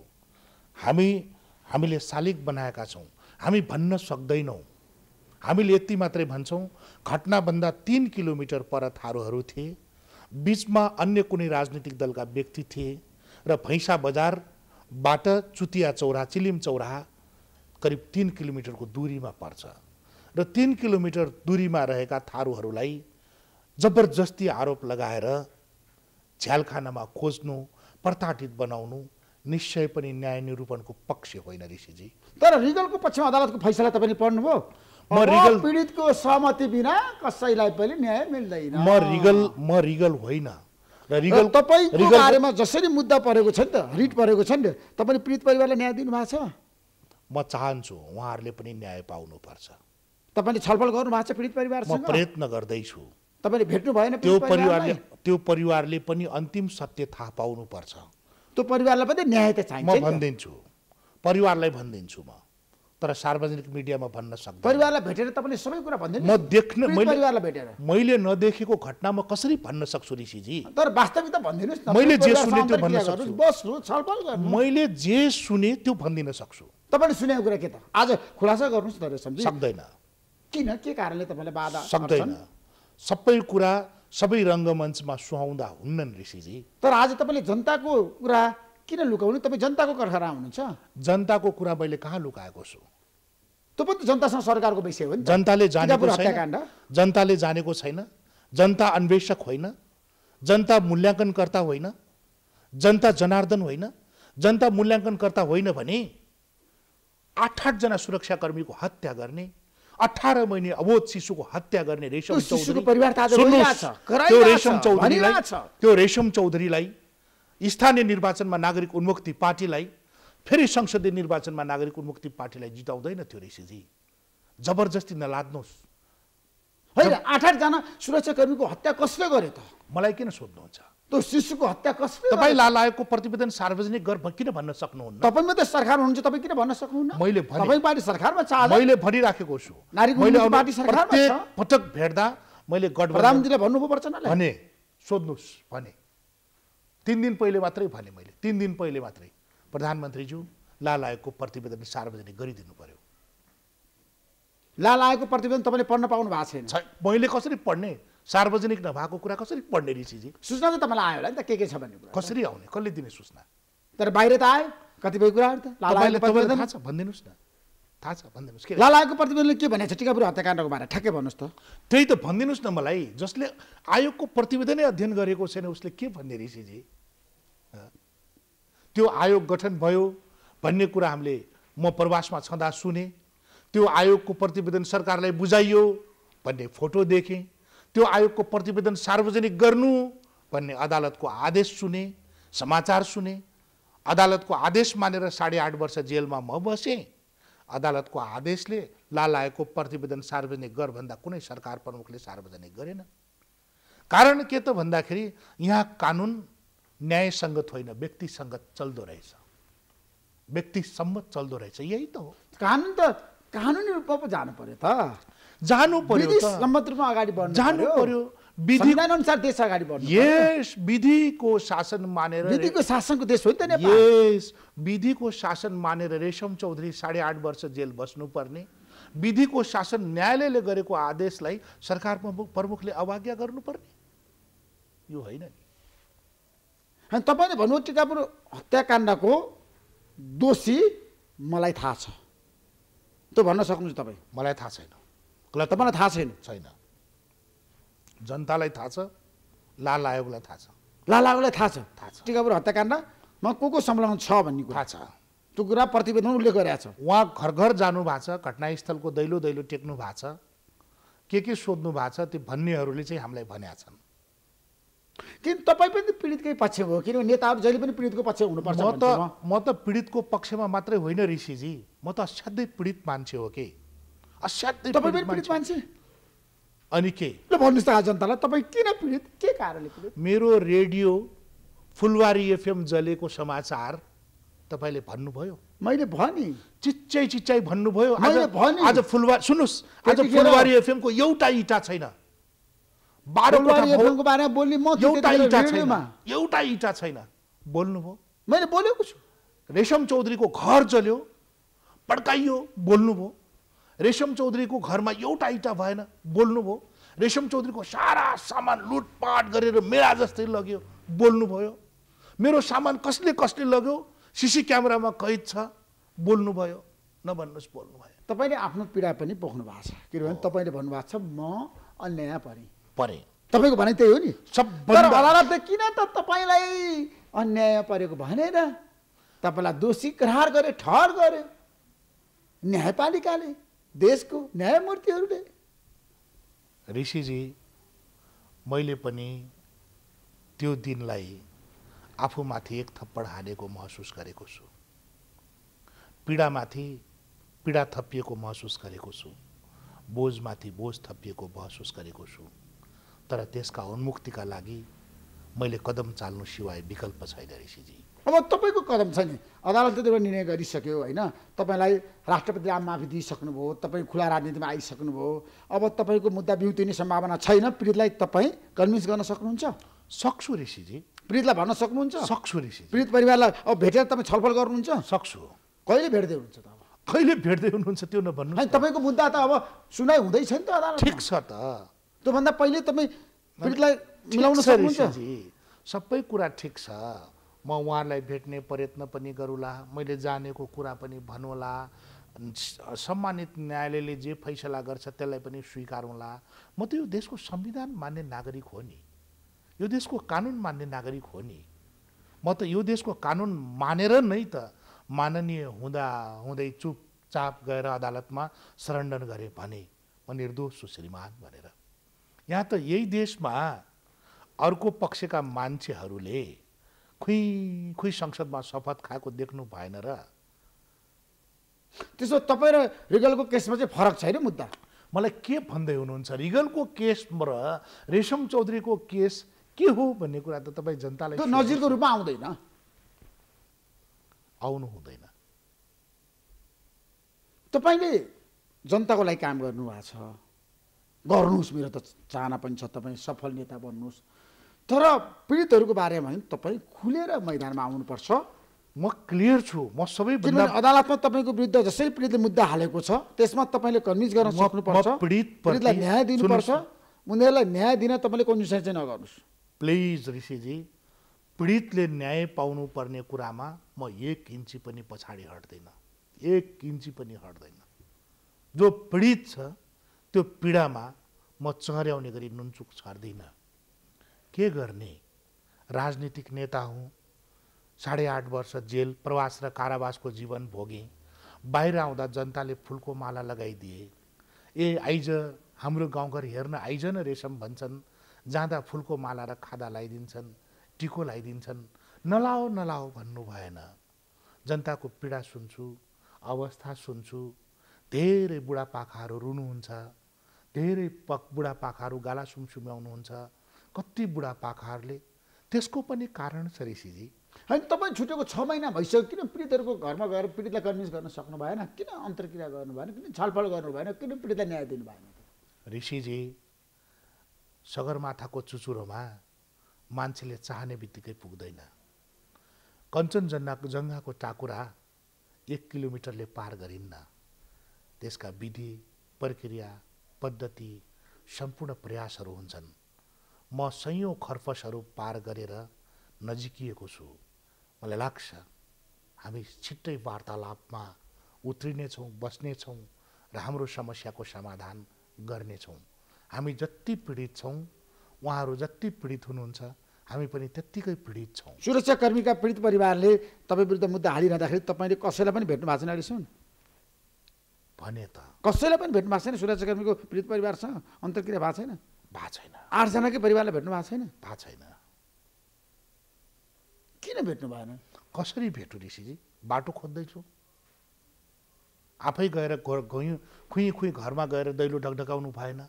हामीले शालिक बनाएका छौँ। हामी भन्न सक्दैनौं। हामीले यति मात्रै भन्छौं, घटनाभन्दा 3 किलोमिटर पर थारूहरू थिए, बीचमा अन्य कुनै राजनीतिक दलका व्यक्ति थिए र भैंसा बजारबाट चुतिया चौराहा, चिलिम चौराहा करिब 3 किलोमिटरको दूरीमा पर्छ र 3 किलोमिटर दूरीमा रहेका थारूहरूलाई जबरजस्ती आरोप लगाएर झ्यालखानामा खोज्नु, प्रताडित बनाउनु निश्चय पनि न्याय निरूपणको पक्ष होइन ऋषिजी। तर रिगलको पक्षमा अदालतको फैसला तपाईले पढ्नुभयो। म रिगल पीडितको सहमति बिना कसैलाई पनि न्याय मिल्दैन। म रिगल होइन र रिगल तपाईको बारेमा जसरी मुद्दा परेको छ नि त, रिट परेको छ नि, तपाईले पीडित परिवारलाई न्याय दिनु भएको छ। म चाहन्छु उहाँहरूले पनि न्याय पाउनुपर्छ। तपाईले छलफल गर्नु भएको छ पीडित परिवारसँग? म प्रयत्न गर्दै छु। तपाईले भेट्नु भएन पीडित परिवारलाई? त्यो परिवारले पनि अन्तिम सत्य थाहा पाउनु पर्छ। त्यो परिवारलाई पनि न्याय त चाहिन्छ। म भन्दिन्छु, परिवारलाई भन्दिन्छु म, तर सार्वजनिक मिडियामा भन्न सक्दिनँ। परिवारलाई भेटेर तपाईँले सबै कुरा भन्दिनु। म देख्न, मैले नदेखेको घटना म कसरी भन्न सक्छु ऋषिजी? तर वास्तविकता भन्दिनुस् न। मैले जे सुने त्यो भन्न सक्छु। बस छलफल गर्नु। मैले जे सुने त्यो भन्दिन सक्छु। तपाईले सुनेको कुरा के त आज खुलासा गर्नुस् न रेशमजी? सक्दैन। किन, के कारणले तपाईले बाधा सक्दैन? सबै कुरा सबै रंगमञ्चमा सुहाउँदा हुन्नन् ऋषिजी। तर आज तपाईले जनताको कुरा किन लुकाउनु? तपाई जनताको कर्खरा हुनुहुन्छ। जनताको कुरा मैले कहाँ लुकाएको छु? त्यो पनि जनतासँग सरकारको विषय हो नि। जनताले जानेको छैन, जनताले जानेको छैन। जनता अन्वेषक होइन, जनता मूल्याङ्कनकर्ता होइन, जनता जनार्दन होइन। जनता मूल्याङ्कनकर्ता होइन भने 8-8 जना सुरक्षाकर्मीको हत्या गर्ने, 18 महिने अबोध शिशुको हत्या गर्ने रेशम चौधरी, त्यो रेशम चौधरीलाई स्थानीय निर्वाचनमा नागरिक उन्मुक्ति पार्टीलाई फेरि संसदीय निर्वाचनमा नागरिक उन्मुक्ति पार्टीलाई जिताउँदैन थियो ऋषिजी। जबरजस्ती नलाद्नुस्। होइन, 8-8 जना सुरक्षाकर्मीको हत्या कसले गर्यो त? मलाई किन सोध्नुहुन्छ? त्यो शिशुको हत्या कसले? तपाईँ लाएको प्रतिवेदन सार्वजनिक गर किन भन्न सक्नुहुन्न? तपाईँ मात्रै सरकार हुनुहुन्छ, तपाईँ किन भन्न सक्नुहुन्न? मैले भनिराखेको छु। पटक भेट्दा मैले गठबन्धनले भन्नुभयो प्रचण्डले भने, सोध्नुस् भने 3 दिन पहिले मात्रै भने, मैले 3 दिन पहिले मात्रै प्रधानमन्त्रीज्यू लालायको प्रतिवेदन सार्वजनिक गरिदिनु पर्यो। लालायको प्रतिवेदन तपाईँले पढ्न पाउनु भएको छैन? मैले कसरी पढ्ने? सार्वजनिक नभएको कुरा कसरी पढ्ने ऋषिजी? सूचना त तपाईँलाई आयो होला नि त, के छ भन्ने कुरा कसरी आउने? कसले दिने सूचना? तर बाहिर त आयो कतिपय कुराहरु त। लालायको प्रतिवेदन थाहा छ भन्दिनुस् न, थाहा छ भन्दिनुस्। के लालायको प्रतिवेदनले के भनेको छ? टिकापुर हत्याकाण्डको बारेमा ठ्याक्कै भन्नुस् त। त्यही त भन्दिनुस् न मलाई। जसले आयोगको प्रतिवेदनै अध्ययन गरेको छैन उसले के भन्ने ऋषिजी? त्यो आयोग गठन भयो भन्ने कुरा हामीले, म प्रवासमा छँदा सुने। त्यो आयोगको प्रतिवेदन सरकारलाई बुझाइयो भन्ने फोटो देखेँ। त्यो आयोगको प्रतिवेदन सार्वजनिक गर्नु भन्ने अदालतको आदेश सुने, समाचार सुने। अदालतको आदेश मानेर 8.5 वर्ष जेलमा म बसेँ। अदालतको आदेशले लालायको प्रतिवेदन सार्वजनिक गर भन्दा कुनै सरकार प्रमुखले सार्वजनिक गरेन। कारण के त भन्दाखेरि यहाँ कानुन न्यायसङ्गत होइन, व्यक्तिसङ्गत चल्दो रहेछ, व्यक्तिसम्मत चल्दो रहेछ। यही त हो कानुन। त कानुनी रूपमा पो जानु पर्यो त, जानु पर्यो त, सम्मत रूपमा अगाडि बढ्नु जानु पर्यो। विधि अनुसार देश अगाडि बढ्नु। यस विधिको शासन मानेर, विधिको शासनको देश हो नि त नेपाल। यस विधिको शासन मानेर रेशम चौधरी 8.5 वर्ष जेल बस्नुपर्ने, विधिको शासन न्यायालयले गरेको आदेशलाई सरकार प्रमुखले अवज्ञा गर्नुपर्ने, यो होइन नि। अनि तपाईँले भन्नुभयो टिकापुर हत्याकाण्डको दोषी मलाई थाहा छ, त्यो भन्न सक्नुहुन्छ तपाईँ? मलाई थाहा छैन। तपाईँलाई थाहा छैन? छैन। जनतालाई थाहा छ, लाल आयोगलाई थाहा छ। लाल आयोगलाई थाहा छ? थाहा छ। टिकापुर हत्याकाण्डमा को संलग्न छ भन्ने कुरा थाहा छ। त्यो कुरा प्रतिवेदनमा उल्लेख गरेको छ। उहाँ घर घर जानु भएको छ, घटनास्थलको दैलो दैलो टेक्नु भएको छ, के सोध्नु भएको छ, त्यो भन्नेहरूले चाहिँ हामीलाई भनेका छन्। किन तपाईँ पनि पीडितकै पक्ष हो? किनभने नेताहरू जहिले पनि पीडितको पक्ष हुनुपर्छ। म त पीडितको पक्षमा मात्रै होइन ऋषिजी, म त असाध्यै पीडित मान्छे हो। के असाध्यै? तपाईँ पनि पीडित मान्छे? अनि के ल भन्नुहोस् त जनतालाई, तपाईँ किन पीडित? के कारणले पीडित? मेरो रेडियो फुलवारी एफएम जलेको समाचार तपाईँले भन्नुभयो, मैले भने चिच्चै चिच्चै भन्नुभयो। आज फुलवारी सुन्नुहोस्, आज फुलवारी एफएमको एउटा इँटा छैन। 12 कोठा भवनको बारेमा बोल्ने म एउटा इँटा छैन। बोल्नुभयो, मैले बोलेको छु। रेशम चौधरीको घर जल्यो, पड्काइयो बोल्नुभयो। रेशम चौधरी को घर में एउटा इटा भएन बोल्नुभयो। रेशम चौधरी को सारा सामान लुटपाट गरेर मेरा जस्तै लग्यो बोल्नुभयो। मेरो सामान कसले कसले लग्यो सीसी क्यामेरामा कैद छ बोल्नुभयो। नभन्नुस् बोल्नुभयो। तपाईले आफ्नो पीडा पनि पोख्नु भएको छ किनभने तपाईले भन्नु भएको छ म अन्याय परे। तपाईको भनाइ त्यही हो नि। सबभन्दा अदालतले किन त तपाईलाई अन्याय परेको भनेर तपाईलाई दोषी करार गरे ठहर गरे न्यायपालिकाले देशको न्यायमूर्तिहरूले। ऋषिजी मैले पनि त्यो दिनलाई आफूमाथि एक थप्पड हालेको महसुस गरेको छु। पीडामाथि पीडा थपिएको महसुस गरेको छु। बोझमाथि बोझ थपिएको महसुस गरेको छु। तर त्यसका उन्मुक्तिका लागि मैले कदम चाल्नु सिवाय विकल्प छैन ऋषिजी। अब तपाईको कदम छ नि अदालतले त्यो निर्णय गरिसक्यो होइन। तपाईलाई राष्ट्रपतिले माफी दिइसक्नुभयो। तपाईं खुला राजनीतिमा आइसक्नुभयो। अब तपाईको मुद्दा बिउतिने सम्भावना छैन। पीडितलाई तपाईं कन्भिन्स गर्न सक्नुहुन्छ? सक्छु ऋषिजी। पीडितलाई भन्न सक्नुहुन्छ? सक्छु ऋषिजी। पीडित परिवारलाई अब भेटेर तपाईं छलफल गर्नुहुन्छ? सक्छु। कहिले भेट्दै हुनुहुन्छ त? अब कहिले भेट्दै हुनुहुन्छ त्यो नभन्नु। हैन तपाईको मुद्दा त अब सुनाइ हुँदैछ नि त अदालतमा। ठीक छ त। त्यो भन्दा पहिले तपाईं पीडितलाई मिलाउन सक्नुहुन्छ? सबै कुरा ठीक छ। म उहाँलाई भेट्ने प्रयत्न पनि गरौँला। मैले जानेको कुरा पनि भनौँला। सम्मानित न्यायालयले जे फैसला गर्छ त्यसलाई पनि स्वीकारौँला। म त यो देशको संविधान मान्ने नागरिक हो नि। यो देशको कानुन मान्ने नागरिक हो नि। म त यो देशको कानुन मानेर नै त माननीय हुँदा हुँदै चुपचाप गएर अदालतमा सरेन्डर गरे भने म निर्दोष छु श्रीमान भनेर। यहाँ त यही देशमा अर्को पक्षका मान्छेहरूले खुई खुई संसदमा शपथ खाएको देख्नु भएन र। त्यसो तपाईं र रिगलको केसमा चाहिँ फरक छैन मुद्दा। मलाई के भन्दै हुनुहुन्छ? रिगलको केस र रेशम चौधरीको केस के हो भन्ने कुरा त तपाईँ जनतालाई त्यो नजिरको रूपमा आउँदैन आउनु हुँदैन। तपाईँले जनताको लागि काम गर्नु भएको छ गर्नुहोस्। मेरो त चाहना पनि छ तपाईँ सफल नेता बन्नुहोस्। तर पीडितहरुको बारेमा तपाई खुलेर मैदानमा आउनु पर्छ। म क्लियर छु। म सबै अदालतमा तपाईको विरुद्ध जसरी पीडितले मुद्दा हालेको छ त्यसमा तपाईले कन्भिन्स गर्न सक्नु पर्छ। पीडितलाई न्याय दिनु पर्छ। उनीहरुलाई न्याय दिन तपाईले कन्ज्युसन चाहिँ नगर्नुस् प्लिज ऋषिजी। पीडितले न्याय पाउनु पर्ने कुरामा म एक इन्च पनि पछाडी हट्दैन। एक इन्च पनि हट्दैन। जो पीडित छ त्यो पीडामा म चर्याउने गरी नुनचुक छर्दिन। के गर्ने? राजनीतिक नेता हुँ। 8.5 वर्ष जेल प्रवास र कारावासको जीवन भोगेँ। बाहिर आउँदा जनताले फुलको माला लगाइदिए। ए आइज हाम्रो गाउँघर हेर्न आइज न रेशम भन्छन्। जाँदा फुलको माला र खादा लगाइदिन्छन् टिको लगाइदिन्छन्। नलाओ नलाओ भन्नु भएन। जनताको पीडा सुन्छु अवस्था सुन्छु। धेरै बुढापाकाहरू रुनुहुन्छ। धेरै बुढापाकाहरू गाला सुमसुम्याउनुहुन्छ। कति बुढापाकाहरूले त्यसको पनि कारण छ ऋषिजी। होइन तपाईँ छुटेको 6 महिना भइसक्यो किन पीडितहरूको घरमा गएर पीडितलाई कन्भिन्स गर्न सक्नु भएन? किन अन्तर्क्रिया गर्नु भएन? किन छलफल गर्नु भएन? किन पीडितलाई न्याय दिनु भएन? ऋषिजी सगरमाथाको चुचुरोमा मान्छेले चाहने बित्तिकै पुग्दैन। कञ्चनजङ्घाको टाकुरा 1 किलोमिटरले पार गरिन्न। त्यसका विधि प्रक्रिया पद्धति सम्पूर्ण प्रयासहरू हुन्छन्। म सयौं खर्पसहरू पार गरेर नजिकिएको छु। मलाई लाग्छ हामी छिट्टै वार्तालापमा उत्रिनेछौँ बस्नेछौँ र हाम्रो समस्याको समाधान गर्नेछौँ। हामी जति पीडित छौँ उहाँहरू जति पीडित हुनुहुन्छ हामी पनि त्यत्तिकै पीडित छौँ। सुरक्षाकर्मीका पीडित परिवारले तपाईँ विरुद्ध मुद्दा हालिरहँदाखेरि तपाईँले कसैलाई पनि भेट्नु भएको छैन अहिलेसम्म भने त? कसैलाई पनि भेट्नु भएको छैन सुरक्षाकर्मीको पीडित परिवारसँग अन्तर्क्रिया भएको छैन? भएको छैन। 8 जनाकै परिवारलाई भेट्नु भएको छैन? भएको छैन। किन भेट्नु भएन? कसरी भेटु ऋषिजी? बाटो खोज्दैछु। आफै गएर खुई खुई घरमा गएर दैलो ढकढकाउनु भएन।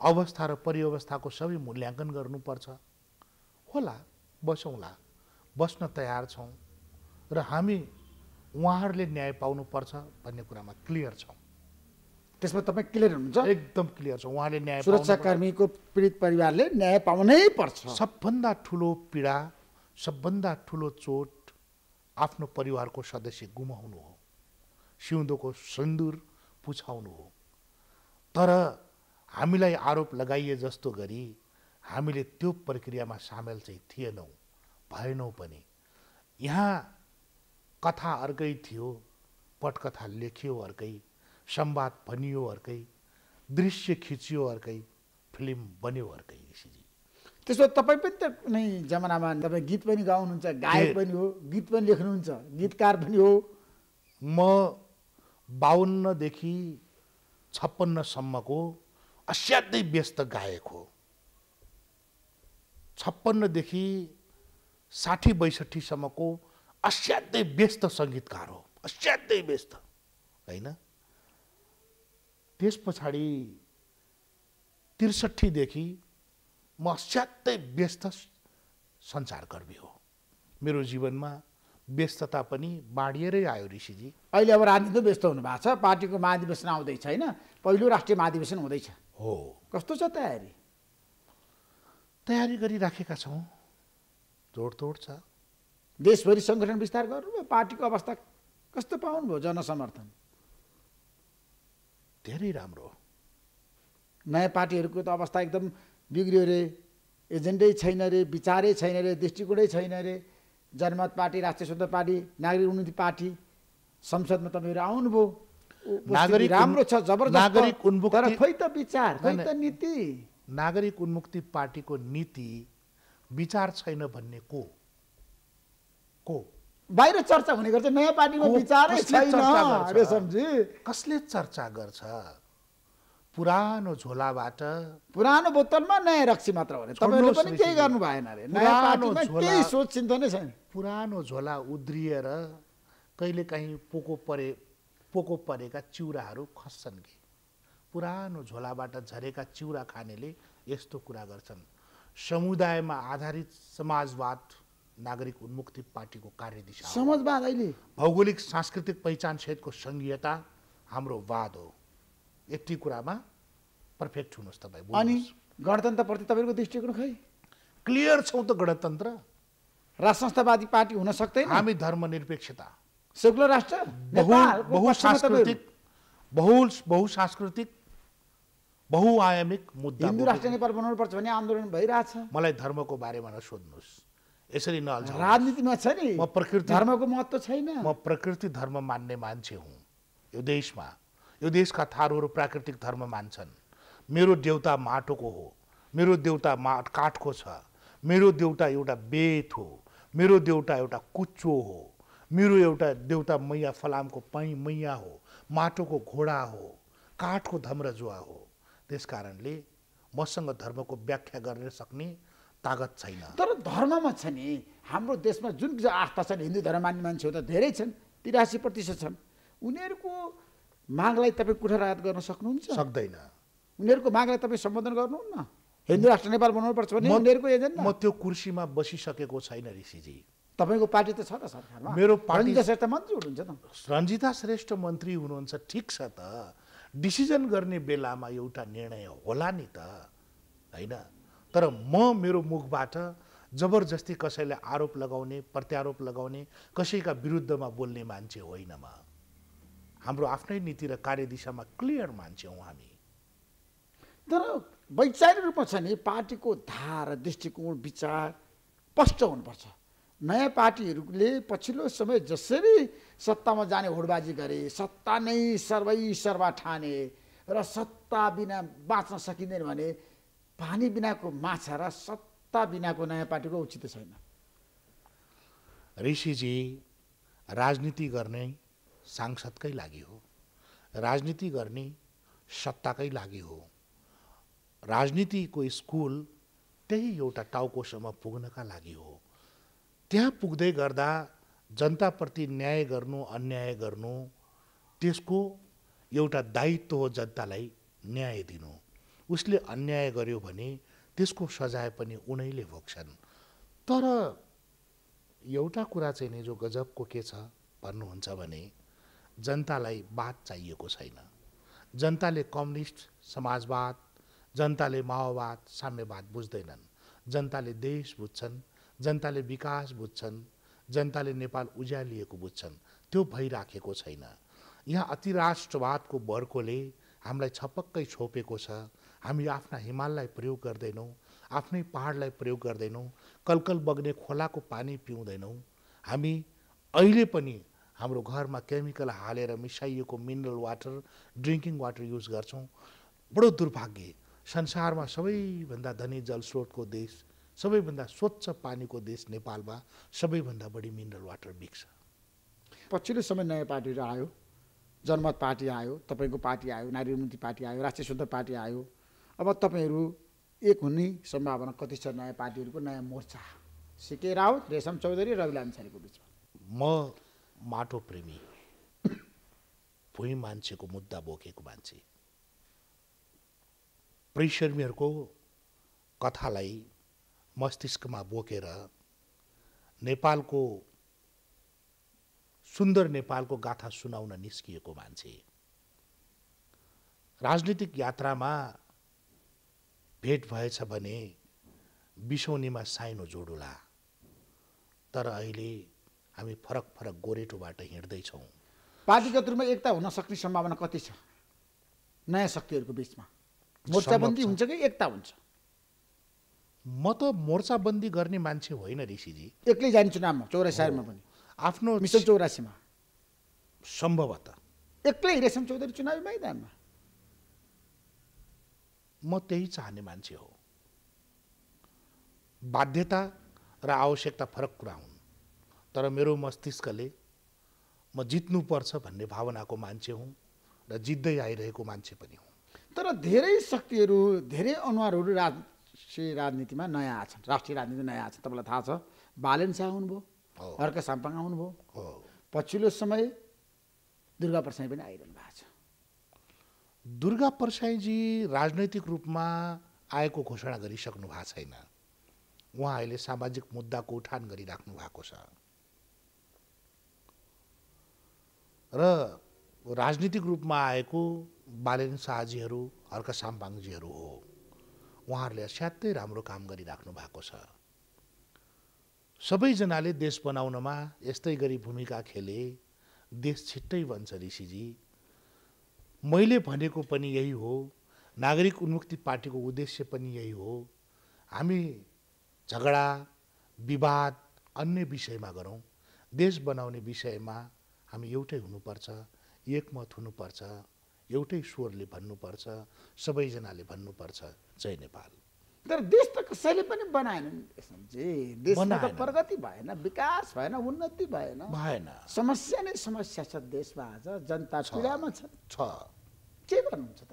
अवस्था र परिअवस्थाको सबै मूल्याङ्कन गर्नुपर्छ। होला बसौँला। बस्न तयार छौँ र हामी उहाँहरूले न्याय पाउनुपर्छ भन्ने कुरामा क्लियर छौँ। त्यसमा तपाईँ क्लियर हुनुहुन्छ? एकदम क्लियर छ। उहाँले न्याय सुरक्षाकर्मीको पीडित परिवारले न्याय पाउनै पर्छ। सबभन्दा ठुलो पीडा सबभन्दा ठुलो चोट आफ्नो परिवारको सदस्य गुमाउनु हो। सिउँदो को सिन्दूर पुछाउनु हो। तर हामीलाई आरोप लगाइए जस्तो गरी हामीले त्यो प्रक्रियामा सामेल चाहिँ थिएनौँ, भएनौँ पनि। यहाँ कथा अर्कै थियो, पटकथा लेखियो अर्कै, संवाद भनियो अर्कै, दृश्य खिचियो अर्कै, फिल्म बन्यो अर्कै। ऋषिजी त्यसो तपाई पनि त नै जमानामा तपाई गीत पनि गाउनुहुन्छ, गायक पनि हो, गीत पनि लेख्नुहुन्छ, गीतकार पनि हो। म 52 देखि 56 सम्मको असाध्यै व्यस्त गायक हो। 56 देखि 60-62 सम्मको असाध्यै व्यस्त संगीतकार हो, असाध्यै व्यस्त हैन। त्यस पछाडी 63 देखि म असाध्यै व्यस्त संसारकर्मी हो। मेरो जीवनमा व्यस्तता पनि बाढिएरै आयो ऋषिजी। अहिले अब राजनीतिमा व्यस्त हुनु भएको छ, पार्टीको महाधिवेशन आउँदैछ हैन, पहिलो राष्ट्रिय महाधिवेशन हुँदैछ हो। कस्तो छ तयारी? तयारी गरिराखेका छौँ, जोडतोड छ। देशभरि सङ्गठन विस्तार गर्नुभयो, पार्टीको अवस्था कस्तो पाउनुभयो? जनसमर्थन धेरै राम्रो। नयाँ पार्टीहरूको त अवस्था एकदम बिग्रियो रे, एजेन्डै छैन रे, विचारै छैन रे, दृष्टिकोणै छैन रे। जनमत पार्टी, राष्ट्रिय स्वतन्त्र पार्टी, नागरिक उन्नति पार्टी, संसदमा तपाईँहरू आउनुभयो, नागरिक राम्रो छ, जबरदस्त। नागरिक उन्मुक्ति, तर खै त विचार, खै त नीति। नागरिक उन्मुक्ति पार्टीको नीति विचार छैन भन्ने को को बाहिर चर्चा हुने गर्छ? नयाँ पार्टीमा विचारै छैन रेशमजी, कसले चर्चा गर्छ? पुरानो झोलाबाट पुरानो बोतलमा नयाँ रक्सी मात्र हो। तपाईहरुले पनि केही गर्नु भएन रे, नयाँ पार्टीमा केही सोच चिन्ता नै छैन। पुरानो झोला उद्रिएर कहिले काहीँ पोको परेका चिउराहरू खस्छन् कि। पुरानो झोलाबाट झरेका चिउरा खानेले यस्तो कुरा गर्छन्। समुदायमा आधारित समाजवाद नागरिक उन्मुक्ति पार्टीको कार्यदिशा हो। समाजवाद अहिले भौगोलिक सांस्कृतिक पहिचान सहितको संघीयता हाम्रो वाद हो। यति कुरामा पर्फेक्ट हुनुहोस् तपाईँ। अनि गणतन्त्रप्रति तपाईँको दृष्टिकोण खै? क्लियर छौँ त। गणतन्त्र राजसंस्थावादी पार्टी हुन सक्दैन। हामी धर्मनिरपेक्षता, सेकुलर राष्ट्र, बहुसांस्कृतिक बहुसांस्कृतिक बहुआयामिक मुद्दा, हिन्दू राष्ट्र नेपाल बनाउनु पर्छ भन्ने आन्दोलन भइरहेछ। मलाई धर्मको बारेमा नसोध्नुहोस्, यसरी नअल्झ। राजनीतिमा छ नि, म प्रकृति धर्मको महत्त्व छैन। म प्रकृति धर्म मान्ने मान्छे हुँ। यो देशमा, यो देशका थारूहरू प्राकृतिक धर्म मान्छन्। मेरो देउता माटोको हो, मेरो देउता काठको छ, मेरो देउता एउटा बेत हो, मेरो देउता एउटा कुच्चो हो, मेरो एउटा देउता मैया फलामको मैया हो, माटोको घोडा हो, काठको धम्रजुवा हो। त्यसकारणले मसँग धर्मको व्याख्या गर्न सक्ने तागत छैन। तर धर्ममा छ नि, हाम्रो देशमा जुन आस्था छन्, हिन्दू धर्म मान्ने मान्छेहरू त धेरै छन्, 83% छन्। उनीहरूको मागलाई तपाईँ कुठाराघात गर्न सक्नुहुन्छ? सक्दैन। उनीहरूको मागलाई तपाईँ सम्बोधन गर्नुहुन्न? हिन्दू राष्ट्र नेपाल बनाउनुपर्छ भन्ने उनीहरूको एजेन्डा? म त्यो कुर्सीमा बसिसकेको छैन ऋषिजी। तपाईँको पार्टी त छ त सरकारमा? मेरो पार्टी रञ्जिता श्रेष्ठ मन्त्री हुनुहुन्छ त। रञ्जिता श्रेष्ठ मन्त्री हुनुहुन्छ, ठिक छ त। डिसिजन गर्ने बेलामा एउटा निर्णय होला नि त, होइन? तर म मेरो मुखबाट जबरजस्ती कसैलाई आरोप लगाउने, प्रत्यारोप लगाउने, कसैका विरुद्धमा बोल्ने मान्छे होइन म। हाम्रो आफ्नै नीति र कार्यदिशामा क्लियर मान्छे हौँ हामी। तर वैचारिक रूपमा छ नि, पार्टीको धार, दृष्टिकोण, विचार स्पष्ट हुनुपर्छ। नयाँ पार्टीहरूले पछिल्लो समय जसरी सत्तामा जाने होडबाजी गरे, सत्ता नै सर्वा ठाने र सत्ता बिना बाँच्न सकिँदैन भने पानी बिनाको माछा र सत्ता बिनाको नयाँ पार्टीको औचित्य छैन। ऋषिजी, राजनीति गर्ने सांसदकै लागि हो, राजनीति गर्ने सत्ताकै लागि हो। राजनीतिको स्कुल त्यही एउटा टाउकोसम्म पुग्नका लागि हो। त्यहाँ पुग्दै गर्दा जनताप्रति न्याय गर्नु, अन्याय गर्नु, त्यसको एउटा दायित्व हो। जनतालाई न्याय दिनु। उसले अन्याय गर्यो भने त्यसको सजाय पनि उनैले भोग्छन्। तर एउटा कुरा चाहिँ नि, जो गजबको के छ भन्नुहुन्छ भने, जनतालाई बात चाहिएको छैन। जनताले कम्युनिस्ट, समाजवाद, जनताले माओवाद, साम्यवाद बुझ्दैनन्। जनताले देश बुझ्छन्, जनताले विकास बुझ्छन्, जनताले नेपाल उज्यालिएको बुझ्छन्। त्यो भइराखेको छैन। यहाँ अतिराष्ट्रवाद को बर्कोले हामीलाई छपक्कै छोपेको छ। हामी आफ्ना हिमाललाई प्रयोग गर्दैनौँ, आफ्नै पहाडलाई प्रयोग गर्दैनौँ, कलकल बग्ने खोलाको पानी पिउँदैनौँ। हामी अहिले पनि हाम्रो घरमा केमिकल हालेर मिसाइएको mineral water, drinking water use गर्छौँ। बडो दुर्भाग्य, संसारमा सबैभन्दा धनी जलस्रोतको देश, सबैभन्दा स्वच्छ पानीको देश नेपालमा सबैभन्दा बढी मिनरल वाटर बिक्छ। पछिल्लो समय नयाँ पार्टीहरू आयो, जनमत पार्टी आयो, तपाईको पार्टी आयो, नारी उन्नति पार्टी आयो, राष्ट्रिय स्वतन्त्र पार्टी आयो। अब तपाईहरू एक हुने सम्भावना कति छ नयाँ पार्टीहरूको नयाँ मोर्चा? सी के राउत, रेशम चौधरी, रवि लामिछानेको बिचमा? म माटो प्रेमी, भुइँ मान्छेको मुद्दा बोकेको मान्छे। परिश्रमीहरूको कथालाई मस्तिष्कमा बोकेर नेपालको सुन्दर नेपालको गाथा सुनाउन निस्किएको मान्छे। राजनीतिक यात्रामा भेट भएछ भने बिसौनीमा साइनो जोडुला, तर अहिले हामी फरक फरक गोरेटोबाट हिँड्दैछौँ। पार्टीगत रूपमा एकता हुन सक्ने सम्भावना कति छ नयाँ शक्तिहरूको बिचमा? मोर्चाबन्दी हुन्छ कि एकता हुन्छ? म त मोर्चाबन्दी गर्ने मान्छे होइन ऋषिजी। एक्लै जाने चुनावमा 84 पनि आफ्नो मिसन 84 सम्भवतः एक्लै रेशम चौधरी चुनावी मैदानमा? म त्यही चाहने मान्छे हो। बाध्यता र आवश्यकता फरक कुरा हुन्, तर मेरो मस्तिष्कले म जित्नुपर्छ भन्ने भावनाको मान्छे हुँ र जित्दै आइरहेको मान्छे पनि हुँ। तर धेरै शक्तिहरू, धेरै अनुहारहरू राजनीतिमा नयाँ आछन्, राष्ट्रिय राजनीति नयाँ आछन्। तपाईँलाई थाहा छ, बालेन शाह हुनुभयो, हर्क साम्पाङ आउनुभयो, पछिल्लो समय दुर्गा प्रसाई पनि आइरहनु भएको छ। दुर्गा प्रसाईजी राजनैतिक रूपमा आएको घोषणा गरिसक्नु भएको छैन। उहाँ अहिले सामाजिक मुद्दाको उठान गरिराख्नु भएको छ र राजनीतिक रूपमा आएको बालेन शाहजीहरू, हर्क साम्पाङजीहरू हो। उहाँहरूले असाध्यै राम्रो काम गरिराख्नु भएको छ। सबैजनाले देश बनाउनमा यस्तै गरी भूमिका खेले देश छिट्टै बन्छ। ऋषिजी, मैले भनेको पनि यही हो, नागरिक उन्मुक्ति पार्टीको उद्देश्य पनि यही हो। हामी झगडा विवाद अन्य विषयमा गरौँ, देश बनाउने विषयमा हामी एउटै हुनुपर्छ, एकमत हुनुपर्छ, एउटै स्वरले भन्नुपर्छ, सबैजनाले भन्नुपर्छ जय नेपाल। तर देश त कसैले पनि बनाएन सम्झे, देशमा त प्रगति भएन, विकास भएन, उन्नति भएन, समस्या नै समस्या छ देशमा। आज जनता पीडामा छ, के गर्नुहुन्छ त?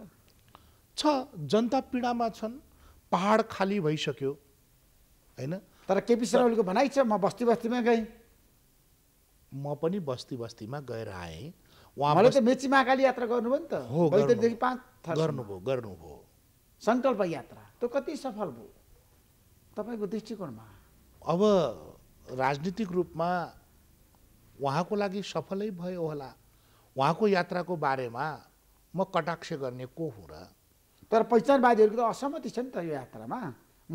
छ, जनता पीडामा छन्, पहाड खाली भइसक्यो हैन। तर केपी शर्मा ओलीको भनाइ छ, म बस्ती बस्तीमा गएँ। म पनि बस्ती बस्तीमा गएर आएँ। उहाँले त मेची महाकाली यात्रा गर्नुभयो नि त, बैतडीदेखि 5 गर्नुभयो संकल्प यात्रा, त्यो कति सफल भयो तपाईँको दृष्टिकोणमा? अब राजनीतिक रूपमा उहाँको लागि सफलै भयो होला। उहाँको यात्राको बारेमा म कटाक्ष गर्ने को हुँ र? तर पहिचानवादीहरूको त असहमति छ नि त यो यात्रामा,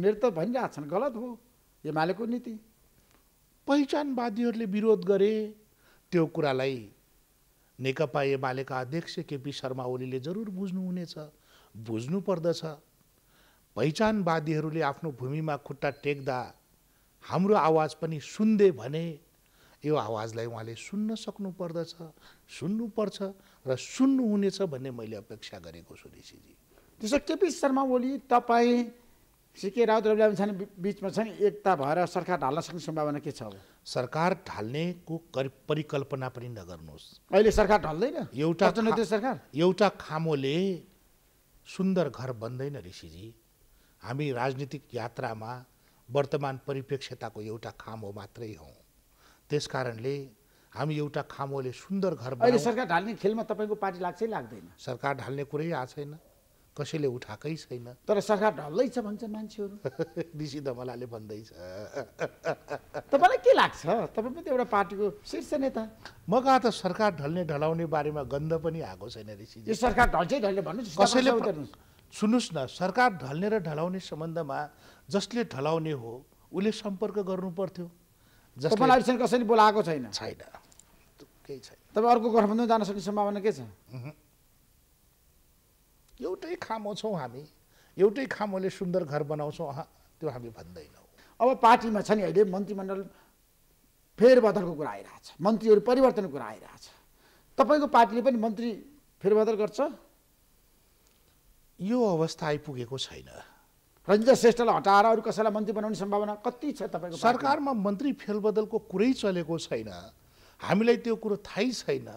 उनीहरू त भनिरहेछन् गलत हो एमालेको नीति। पहिचानवादीहरूले विरोध गरे, त्यो कुरालाई नेकपा एमालेका अध्यक्ष केपी शर्मा ओलीले जरुर बुझ्नुहुनेछ, बुझ्नु पर्दछ। पहिचानवादीहरूले आफ्नो भूमिमा खुट्टा टेक्दा हाम्रो आवाज पनि सुन्दे भने यो आवाजलाई उहाँले सुन्न सक्नु पर्दछ, सुन्नुपर्छ र सुन्नुहुनेछ भन्ने मैले अपेक्षा गरेको छु ऋषिजी। त्यसो केपी शर्मा ओली, तपाईँ, सीके राउत, रवि लामिछाने बिचमा छ नि एकता भएर सरकार ढाल्न सक्ने सम्भावना के छ? सरकार ढाल्नेको परिकल्पना पनि नगर्नुहोस्। अहिले सरकार ढल्दैन, एउटा खामोले सुन्दर घर बन्दैन ऋषिजी। हामी राजनीतिक यात्रामा वर्तमान परिप्रेक्ष्यताको एउटा खामो मात्रै हौँ, त्यसकारणले हामी एउटा खामोले सुन्दर घर बनाउने। अहिले सरकार ढाल्ने खेलमा तपाईँको पार्टी लाग्छ लाग्दैन? सरकार ढाल्ने कुरै आएको छैन, कसैले उठाएकै छैन। तर सरकार ढल्दैछ भन्छ मान्छेहरू, ऋषि धमलाले भन्दैछ। तपाईँलाई के लाग्छ? तपाईँ पनि एउटा पार्टीको शीर्ष नेता। म कहाँ त सरकार ढल्ने ढलाउने बारेमा गन्ध पनि आएको छैन ऋषिजी। यो सरकार ढल्छै ढल्ने भन्नुहोस्, कसैले उतार्नुहोस्। सुन्नुहोस् न, सरकार ढल्ने र ढलाउने सम्बन्धमा जसले ढलाउने हो उसले सम्पर्क गर्नु पर्थ्यो। जसले, कसैले बोलाएको छैन। केही छैन। तपाई अर्को गठबन्धन जान सक्ने सम्भावना के छ? एउटै खामो छौँ हामी, एउटै खामोले सुन्दर घर बनाउँछौँ त्यो हामी भन्दैनौँ। अब पार्टीमा छ नि अहिले मन्त्रीमण्डल फेरबदलको कुरा आइरहेछ, मन्त्रीहरू परिवर्तनको कुरा आइरहेछ, तपाईँको पार्टीले पनि मन्त्री फेरबदल गर्छ? यो अवस्था आइपुगेको छैन। रञ्जिता श्रेष्ठलाई हटाएर अरू कसैलाई मन्त्री बनाउने सम्भावना कति छ तपाईँको सरकारमा? मन्त्री फेरबदलको कुरै चलेको छैन, हामीलाई त्यो कुरो थाहै छैन।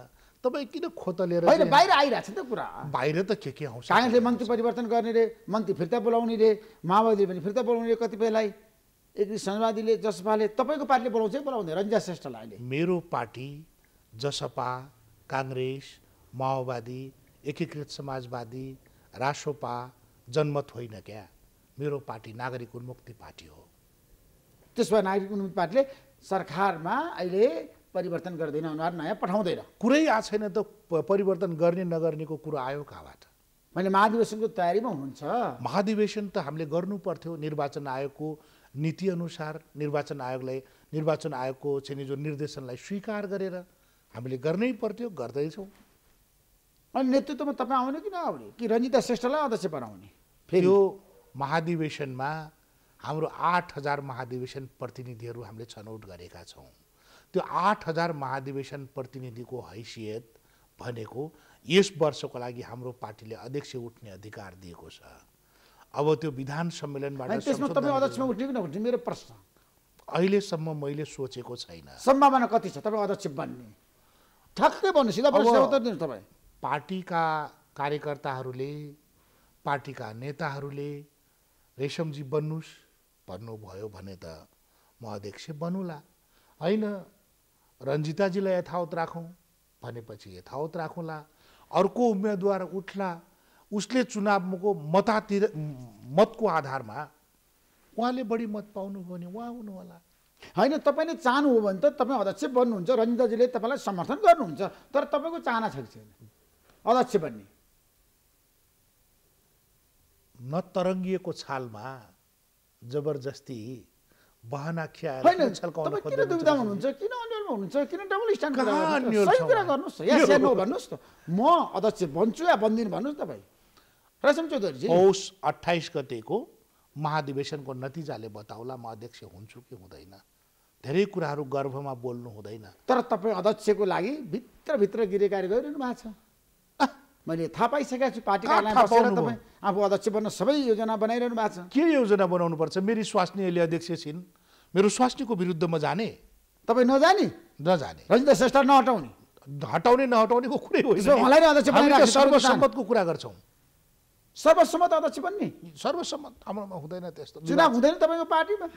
तपाईँ किन खोतलेर होइन, बाहिर आइरहेछ नि त कुरा। बाहिर त के आउँछ? काङ्ग्रेसले मन्त्री परिवर्तन गर्नेले, मन्त्री फिर्ता बोलाउनेले, माओवादीले पनि फिर्ता बोलाउने, कतिपयलाई एकी समाजवादीले, जसपाले। तपाईँको पार्टीले बोलाउँछ बोलाउँदै रञ्जिता श्रेष्ठलाई? मेरो पार्टी जसपा, काङ्ग्रेस, माओवादी, एकीकृत समाजवादी, रासोपा जनमत होइन क्या। मेरो पार्टी नागरिक उन्मुक्ति पार्टी हो। त्यस भए नागरिक उन्मुक्ति पार्टीले सरकारमा अहिले परिवर्तन गर्दैन, उनीहरू नयाँ पठाउँदैन। कुरै आएको छैन त परिवर्तन गर्ने नगर्नेको कुरो आयो कहाँबाट? मैले महाधिवेशनको तयारीमा हुन्छ। महाधिवेशन त हामीले गर्नु पर्थ्यो। निर्वाचन आयोगको नीतिअनुसार निर्वाचन आयोगको चाहिँ जो निर्देशनलाई स्वीकार गरेर हामीले गर्नै पर्थ्यो, गर्दैछौँ। अनि नेतृत्वमा तपाईँ आउने कि नआउने, कि रञ्जिता श्रेष्ठलाई अध्यक्ष बनाउने? फेरि यो महाधिवेशनमा हाम्रो 8,000 महाधिवेशन प्रतिनिधिहरू हामीले छनौट गरेका छौँ। त्यो 8,000 महाधिवेशन प्रतिनिधिको हैसियत भनेको यस वर्षको लागि हाम्रो पार्टीले अध्यक्ष उठ्ने अधिकार दिएको छ। अब त्यो विधान सम्मेलनबाट अध्यक्षमा उठ्ने कि नउठ्ने मेरो प्रश्न। अहिलेसम्म मैले सोचेको छैन। सम्भावना कति छ तपाईँ अध्यक्ष बन्ने? ठक्कै भन्नु, सिधा प्रश्न दिनु। तपाईँ पार्टीका कार्यकर्ताहरूले, पार्टीका नेताहरूले रेशमजी बन्नुस् भन्नुभयो भने त म अध्यक्ष बनुला। होइन, रञ्जिताजीलाई यथावत राखौँ भनेपछि यथावत राखौँला, अर्को उम्मेदवार उठ्ला, उसले चुनावको मतको आधारमा उहाँले बढी मत पाउनुभयो भने उहाँ हुनुहोला। होइन, तपाईँले चाहनुभयो भने त तपाईँ अध्यक्ष बन्नुहुन्छ, रञ्जिताजीले तपाईँलाई समर्थन गर्नुहुन्छ। तर तपाईँको चाहना छ कि छैन अध्यक्ष बन्ने? नतरङ्गिएको छालमा जबरजस्ती बहाना ख्याल छल्काउन खोज्दै किन दुविधामा हुनुहुन्छ, किन अन्यलमा हुनुहुन्छ, किन डबल स्ट्यान्ड गर्नुहुन्छ? सही कुरा गर्नुस्, यस या नो भन्नुस्। त म अध्यक्ष बन्छु या बन्दिन भन्नुस्। तपाईँ रेशम चौधरीजी, औस 28 गतेको महाधिवेशनको नतिजाले बताउला म अध्यक्ष हुन्छु कि हुँदैन। धेरै कुराहरू गर्वमा बोल्नु हुँदैन। तर तपाईँ अध्यक्षको लागि भित्रभित्र गिरेकारी गरिरहनु भएको छ। मैले थाहा पाइसकेको छु। पार्टी कार्यालयमा बसेर तपाईँ आफू अध्यक्ष बन्न सबै योजना बनाइरहनु भएको छ। के योजना बनाउनु पर्छ? मेरी स्वास्नीले अध्यक्ष छिन्, मेरो स्वास्नीको विरुद्धमा जाने? तपाईँ नजाने? नजाने। रञ्जिता श्रेष्ठ नहटाउने? हटाउने नहटाउनेको कुरै होइन, सर्वसम्मतको कुरा गर्छौँ। सर्वसम्मत अध्यक्ष बन्ने? सर्वसम्मत हाम्रोमा हुँदैन, त्यस्तो चुनाव हुँदैन तपाईँको पार्टीमा।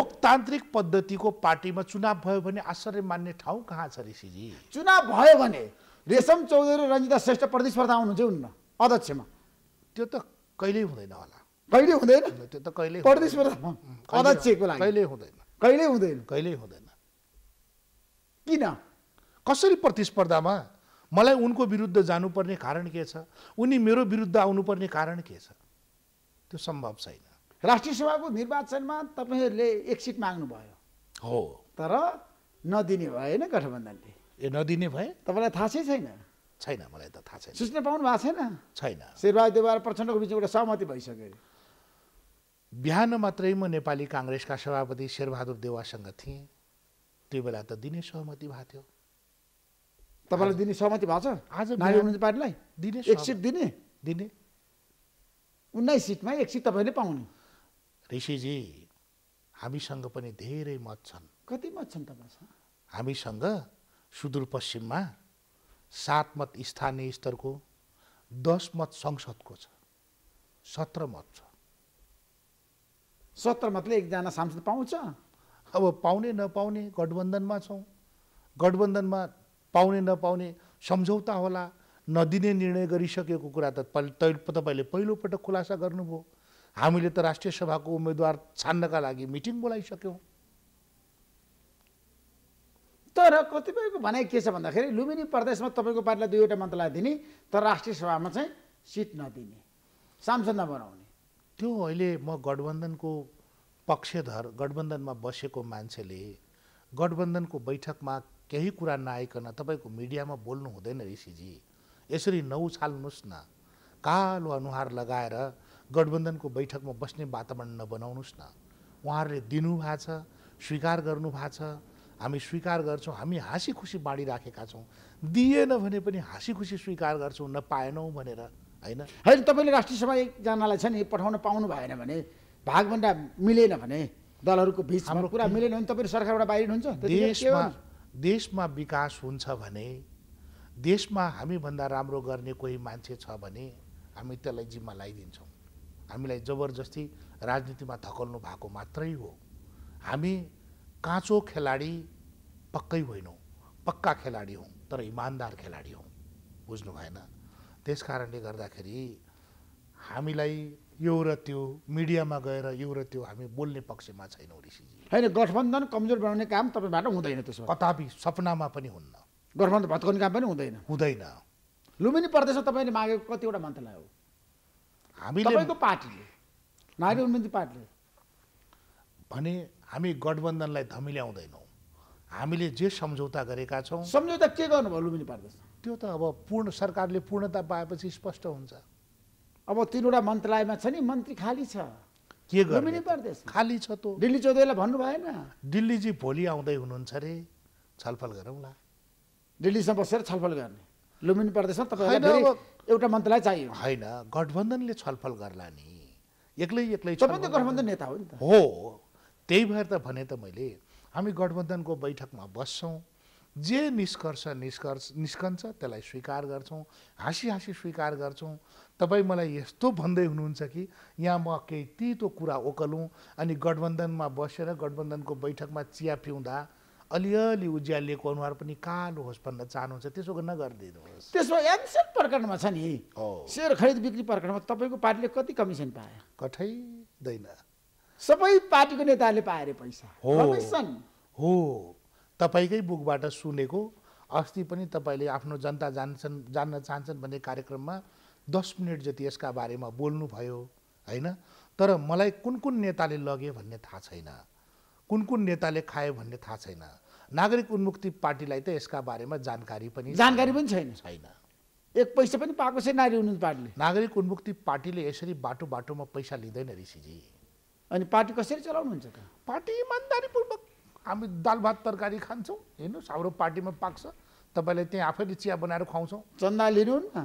लोकतान्त्रिक पद्धतिको पार्टीमा चुनाव भयो भने आश्चर्य मान्ने ठाउँ कहाँ छ ऋषिजी? चुनाव भयो भने रेशम चौधरी रञ्जिता श्रेष्ठ प्रतिस्पर्धा आउनुहुन्छ हुन्न अध्यक्षमा? त्यो त कहिल्यै हुँदैन होला। कहिल्यै हुँदैन? त्यो त कहिल्यै प्रतिस्पर्धा अध्यक्षको लागि कहिल्यै हुँदैन। कहिल्यै हुँदैन? कहिल्यै हुँदैन। किन? कसरी प्रतिस्पर्धामा? मलाई उनको विरुद्ध जानुपर्ने कारण के छ, उनी मेरो विरुद्ध आउनुपर्ने कारण के छ? त्यो सम्भव छैन। राष्ट्रिय सभाको निर्वाचनमा तपाईँहरूले एक सिट माग्नुभयो हो, तर नदिने भयो होइन गठबन्धनले? ए नदिने भए? तपाईँलाई थाहा छैन? छैन, मलाई त थाहा छैन। सूचना पाउनु भएको छैन? छैन। शेरबहादुर देउवा प्रचण्डको बिचमा एउटा सहमति भइसक्यो। बिहान मात्रै म नेपाली काङ्ग्रेसका सभापति शेरबहादुर देउवासँग थिएँ, त्यो बेला त दिने सहमति भएको थियो। तपाईँलाई दिने सहमति भएको छ? आज नागरिक पार्टीलाई दिने एक सिट दिने? दिने। 19 सिटमा 1 सिट तपाईँले पाउने। ऋषिजी, हामीसँग पनि धेरै मत छन्। कति मत छन् तपाईँसँग? हामीसँग सुदूरपश्चिममा 7 मत स्थानीय स्तरको, 10 मत संसदको छ, 17 मत छ। 17 मतले एकजना सांसद पाउँछ? अब पाउने नपाउने गठबन्धनमा छौँ। गठबन्धनमा पाउने नपाउने सम्झौता होला। नदिने निर्णय गरिसकेको कुरा त तपाईँले पहिलोपटक खुलासा गर्नुभयो। हामीले त राष्ट्रिय सभाको उम्मेदवार छान्नका लागि मिटिङ बोलाइसक्यौँ। तर कतिपयको भनाइ के छ भन्दाखेरि लुम्बिनी प्रदेशमा तपाईँको पार्टीलाई 2वटा मन्त्रालय दिने, तर राष्ट्रिय सभामा चाहिँ सिट नदिने, सांसद नबनाउने। त्यो अहिले म गठबन्धनको पक्षधर, गठबन्धनमा बसेको मान्छेले गठबन्धनको बैठकमा केही कुरा नआइकन तपाईको मिडियामा बोल्नु हुँदैन ऋषिजी। यसरी नउछाल्नुस् न, कालो अनुहार लगाएर गठबन्धनको बैठकमा बस्ने वातावरण नबनाउनुस् न। उहाँहरूले दिनु भएको छ, स्वीकार गर्नु भएको छ, हामी स्वीकार गर्छौं, हामी हाँसी खुसी बाँडिराखेका छौं। दिएन भने पनि हाँसी खुसी स्वीकार गर्छौं, नपाएनौं भनेर हैन। हैन, तपाईले राष्ट्रिय सभा एकजनालाई छ नि पठाउन पाउनु भएन भने, भागभण्डा मिलेन भने, दलहरुको बीचमा कुरा मिलेन भने तपाईले सरकारबाट बाहिर हुनुहुन्छ। देशमा विकास हुन्छ भने, देशमा हामी भन्दा राम्रो गर्ने कोही मान्छे छ भने हामी त्यसलाई जिम्मा लाइदिन्छौं। हामीलाई जबरजस्ती राजनीतिमा धकेल्नु भएको मात्रै हो। हामी काँचो खेलाडी पक्कै होइनौं, पक्का खेलाडी हौं, तर इमानदार खेलाडी हौं, बुझ्नु भएन। त्यसकारणले गर्दाखेरि हामीलाई यो र त्यो मिडियामा गएर यो र त्यो हामी बोल्ने पक्षमा छैनौं ऋषिजी। हैन, गठबन्धन कमजोर बनाउने काम तपाईबाट हुँदैन, त्यसो कतापि सपनामा पनि हुन्न। गठबन्धन भत्काउने काम पनि हुँदैन। लुम्बिनी प्रदेशमा तपाईले मागेको कतिवटा मन्त्रालय हो? हामीले तपाईको पार्टीले, नागरिक उन्मुक्ति पार्टीले भने हामी गठबन्धनलाई धमिल्याउँदैनौं। हामीले जे सम्झौता गरेका छौं, सम्झौता के गर्नुभयो लुम्बिनी प्रदेशमा? त्यो त अब पूर्ण सरकारले पूर्णता पाएपछि स्पष्ट हुन्छ। अब तीनवटा मन्त्रालयमा छ नि मन्त्री खाली छ, के गर्ने? खाली छ त। दिल्ली चौधरीलाई भन्नु भएन? दिल्लीजी भोलि आउँदै हुनुहुन्छ रे, छलफल गरौँला। दिल्लीसँग बसेर छलफल गर्ने? लुम्बिनी प्रदेशमा तपाईलाई एउटा मन्त्रालय चाहियो? हैन, गठबन्धनले छलफल गर्ला नि, एक्लै तपाईँ त गठबन्धन नेता हो नि त। हो, त्यही भएर त भने त मैले, हामी गठबन्धनको बैठकमा बस्छौँ, जे निष्कर्ष निस्कन्छ त्यसलाई स्वीकार गर्छौँ, हाँसी स्वीकार गर्छौँ। तपाई मलाई यस्तो भन्दै हुनुहुन्छ कि यहाँ म केही तीतो कुरा ओकलौँ, अनि गठबन्धनमा बसेर गठबन्धनको बैठकमा चिया पिउँदा अलिअलि उज्यालिएको अनुहार पनि कालो होस् भन्न चाहनुहुन्छ। त्यसो नगरिदिनुहोस्। त्यसो एमसेल प्रकरणमा छ नि, सेयर खरिद बिक्री प्रकरणमा तपाईँको पार्टीले कति कमिसन पायो? कठैदैन, सबै पार्टीको नेताहरूले पाएर पैसा कमिसन हो। तपाईकै बुकबाट सुनेको, अस्ति पनि तपाईले आफ्नो जनता जान्न चाहन्छन् भन्ने कार्यक्रममा 10 मिनट जति यसका बारेमा बोल्नुभयो हैन। तर मलाई कुन नेताले लगे भन्ने थाहा छैन, कुन नेताले खायो भन्ने थाहा छैन। नागरिक उन्मुक्ति पार्टीलाई त यसका बारेमा जानकारी पनि छैन। एक पैसा पनि पाएको छैन नागरिक उन्मुक्ति पार्टीले। नागरिक उन्मुक्ति पार्टीले यसरी बाटोमा पैसा लिँदैन ऋषिजी। अनि पार्टी कसरी चलाउनुहुन्छ त? पार्टी इमानदारीपूर्वक, हामी दाल भात तरकारी खान्छौँ, हेर्नुहोस् हाम्रो पार्टीमा पाक्छ, तपाईँलाई त्यहाँ आफैले चिया बनाएर खुवाउँछौँ। चन्दा लिनुहुन्न?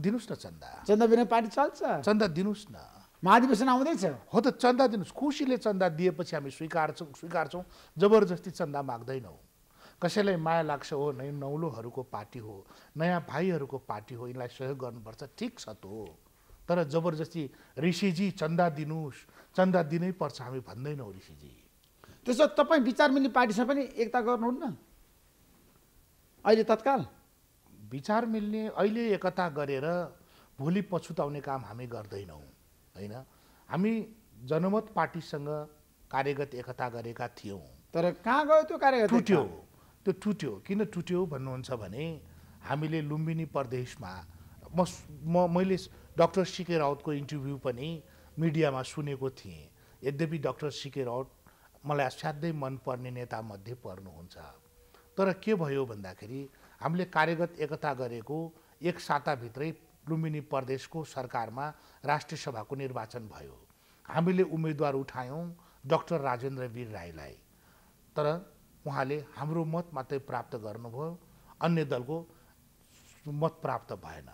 दिनुहोस् न चन्दा। चन्दा बिना पार्टी चल्छ? चन्दा दिनुहोस् न। महाधिवेशन आउँदैछ हो त, चन्दा दिनुहोस्। खुसीले चन्दा दिएपछि हामी स्वीकार्छौँ, जबरजस्ती चन्दा माग्दैनौँ। कसैलाई माया लाग्छ, हो नयाँ नौलोहरूको पार्टी हो, नयाँ भाइहरूको पार्टी हो, यिनलाई सहयोग गर्नुपर्छ, ठिक छ त। तर जबरजस्ती ऋषिजी चन्दा दिनुहोस्, चन्दा दिनै पर्छ हामी भन्दैनौँ ऋषिजी। त्यसो तपाईँ विचार मिल्ने पार्टीसँग पनि एकता गर्नुहुन्न अहिले तत्काल? विचार मिल्ने अहिले एकता गरेर भोलि पछुताउने काम हामी गर्दैनौँ हैन। हामी जनमत पार्टीसँग कार्यगत एकता गरेका थियौँ, तर कहाँ गयो त्यो कार्यगत? त्यो टुट्यो। किन टुट्यो भन्नुहुन्छ भने, हामीले लुम्बिनी प्रदेशमा मैले डाक्टर सी के राउतको इन्टरभ्यू पनि मिडियामा सुनेको थिएँ। यद्यपि डाक्टर सी के राउत मलाई असाध्यै मनपर्ने नेतामध्ये पर्नुहुन्छ, तर के भयो भन्दाखेरि हामीले कार्यगत एकता गरेको एक साताभित्रै लुम्बिनी प्रदेशको सरकारमा राष्ट्रिय सभाको निर्वाचन भयो। हामीले उम्मेदवार उठायौँ डाक्टर राजेन्द्र वीर राईलाई, तर उहाँले हाम्रो मत मात्रै प्राप्त गर्नुभयो, अन्य दलको मत प्राप्त भएन।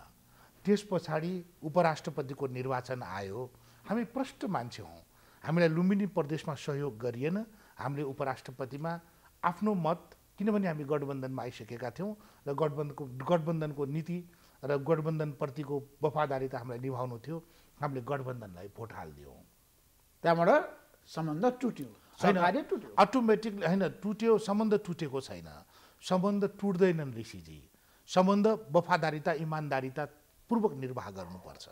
त्यस पछाडि उपराष्ट्रपतिको निर्वाचन आयो। हामी प्रष्ट मान्छे हौँ, हामीलाई लुम्बिनी प्रदेशमा सहयोग गरिएन। हामीले उपराष्ट्रपतिमा आफ्नो मत, किनभने हामी गठबन्धनमा आइसकेका थियौँ र गठबन्धनको नीति र गठबन्धनप्रतिको वफादारी त हामीलाई निभाउनु थियो, हामीले गठबन्धनलाई भोट हालिदियौँ। त्यहाँबाट सम्बन्ध टुट्यो अटोमेटिकली? होइन, टुट्यो, सम्बन्ध टुटेको छैन, सम्बन्ध टुट्दैनन् ऋषिजी। सम्बन्ध वफादारिता इमान्दारितापूर्वक निर्वाह गर्नुपर्छ।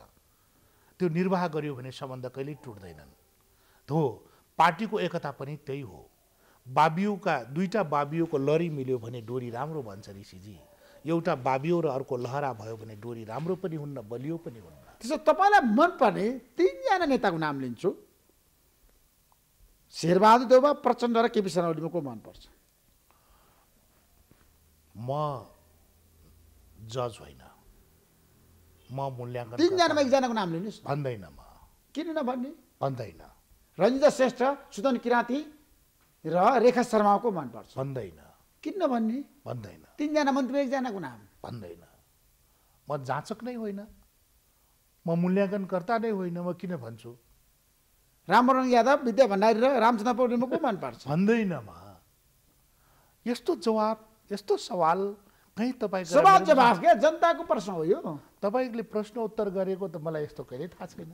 त्यो निर्वाह गरियो भने सम्बन्ध कहिल्यै टुट्दैनन्। धो पार्टीको एकता पनि त्यही हो। बाबियोका दुईटा बाबियोको लहरी मिल्यो भने डोरी राम्रो भन्छ ऋषिजी। एउटा बाबियो र अर्को लहरा भयो भने डोरी राम्रो पनि हुन्न, बलियो पनि हुन्न। त्यसो तपाईँलाई मनपर्ने 3 जना नेताको नाम लिन्छु। शेरबहादुर देउवा, प्रचण्ड र केपी शर्मा ओलीमा को मनपर्छ? म जज होइन, म मूल्याङ्कन। तीनजनामा एकजनाको नाम लिनुहोस्। भन्दैन म। किन नभन्ने? भन्दैन। रञ्जिता श्रेष्ठ, सुदन किराँती र रेखा शर्माको मनपर्छ। भन्दैन। किन नभन्ने? भन्दैन। तीनजना मन्त्रीमा एकजनाको नाम। भन्दैन। म जाचक नै होइन, म मूल्याङ्कनकर्ता नै होइन, म किन भन्छु? रामवरण यादव, विद्या भण्डारी र रामचन्द्र पौडेलमा को मनपर्छ? भन्दैन म। यस्तो जवाब, यस्तो सवाल कहीँ तपाईँ सवाल जवाफ क्या, जनताको प्रश्न हो यो। तपाईँले प्रश्न उत्तर गरेको त मलाई यस्तो कहिले थाहा छैन।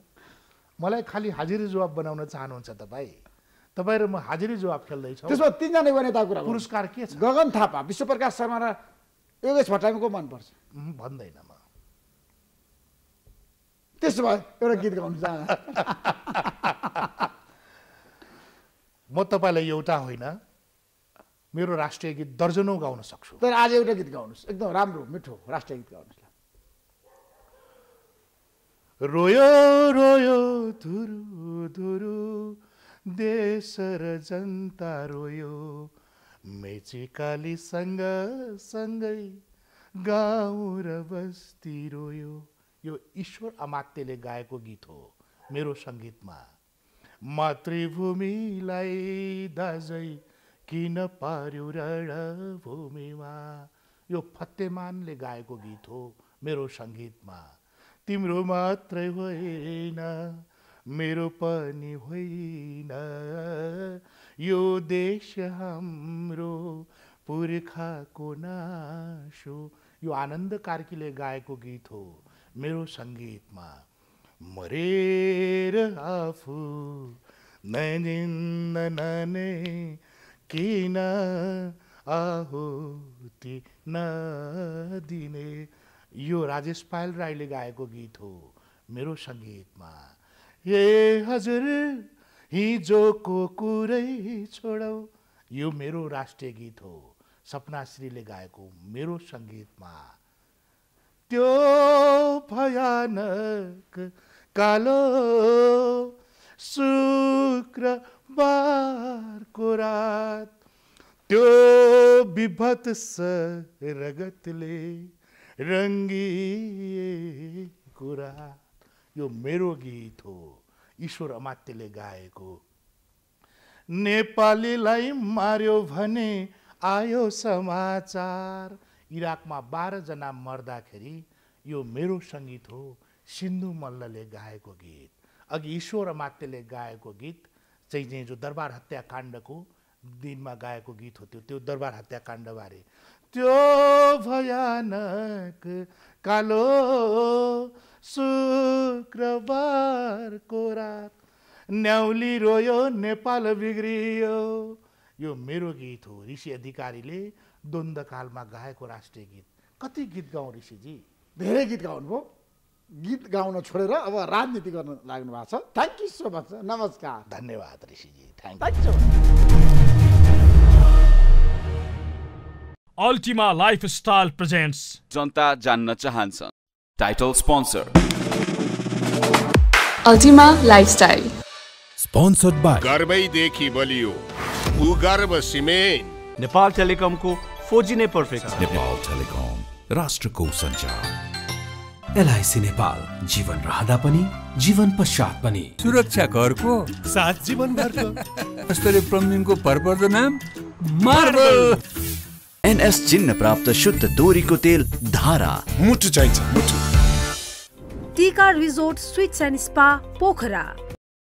मलाई खालि हाजिरी जवाब बनाउन चाहनुहुन्छ तपाईँ। तपाईँ र म हाजिरी जवाब खेल्दैछौँ। त्यसमा तीनजना युवा नेताको कुरा पुरस्कार के छ? गगन थापा, विश्व प्रकाश शर्मा र योगेश भट्टराईको मनपर्छ। भन्दैन म। त्यसो भए एउटा गीत गाउनु चाहन्छु। म तपाईँलाई एउटा होइन, मेरो राष्ट्रिय गीत दर्जनौं गाउन सक्छु। तर आज एउटा गीत गाउनुहोस्, एकदम राम्रो मिठो राष्ट्रिय गीत गाउनुहोस्। रोयो रोयो धुरु धुरु देश र जनता रोयो, मेची काली सँग सँगै गाउँ र बस्ती रोयो। यो ईश्वर अमात्यले गाएको गीत हो। मेरो सङ्गीतमा मातृभूमिलाई दाजै किन पार्यो रणभूमिमा, यो फतेमानले गाएको गीत हो। मेरो सङ्गीतमा तिम्रो मात्रै होइन, मेरो पनि होइन, यो देश हाम्रो पुर्खाको नाश हो। यो आनन्द कार्कीले गाएको गीत हो। मेरो संगीतमा मरेर आफू नजिन्दा नने किन आहुति नदिने, यो राजेश पायल राईले गाएको गीत हो। मेरो संगीतमा ए हजुर हिजोको कुरै छोडौ, यो मेरो राष्ट्रिय गीत हो। सपनाश्रीले गाएको। मेरो संगीतमा त्यो भयानक कालो शुक्रबारको रात, त्यो विभत्स रगतले रङ्गिएको रात, यो मेरो गीत हो। ईश्वर अमात्यले गाएको। नेपालीलाई मार्यो भने आयो समाचार, इराकमा 12 जना मर्दाखेरि, यो मेरो सङ्गीत हो। सिन्धु मल्लले गाएको गीत। अघि ईश्वर अमात्यले गाएको गीत चाहिँ जो दरबार हत्याकाण्डको दिनमा गाएको गीत हो, त्यो दरबार हत्याकाण्डबारे। त्यो भयानक कालो शुक्रबारको रात, न्याउली रोयो नेपाल बिग्रियो, यो मेरो गीत हो। ऋषि अधिकारीले द्वन्द्वकालमा गाएको राष्ट्रिय गीत। कति गीत गाउँ ऋषिजी? धेरै गीत गाउनुभयो। गीत गाउन छोडेर अब राजनीति गर्न लाग्नु भएको छ। Thank you so much. नमस्कार। धन्यवाद ऋषिजी। Thank you. Ultima lifestyle presents. जनता जान्न चाहन्छ। Title sponsor Ultima lifestyle. Sponsored by गर्भैदेखि बलियो भूगर्भ सिमेन्ट। नेपाल टेलिकम को 4G ने परफेक्ट। नेपाल टेलिकम, राष्ट्र को संचार। LIC नेपाल, जीवन रहदा पनि, जीवन पश्चात पनि। सुरक्षा कर को साथ जीवन भर को। स्तरीय प्रमिंग को परवर्द नाम मार्वल। NS चिन्ह प्राप्त शुद्ध दोरी को तेल धारा। मुटु चाहिन्छ मुटु। Tika resort suites and spa Pokhara.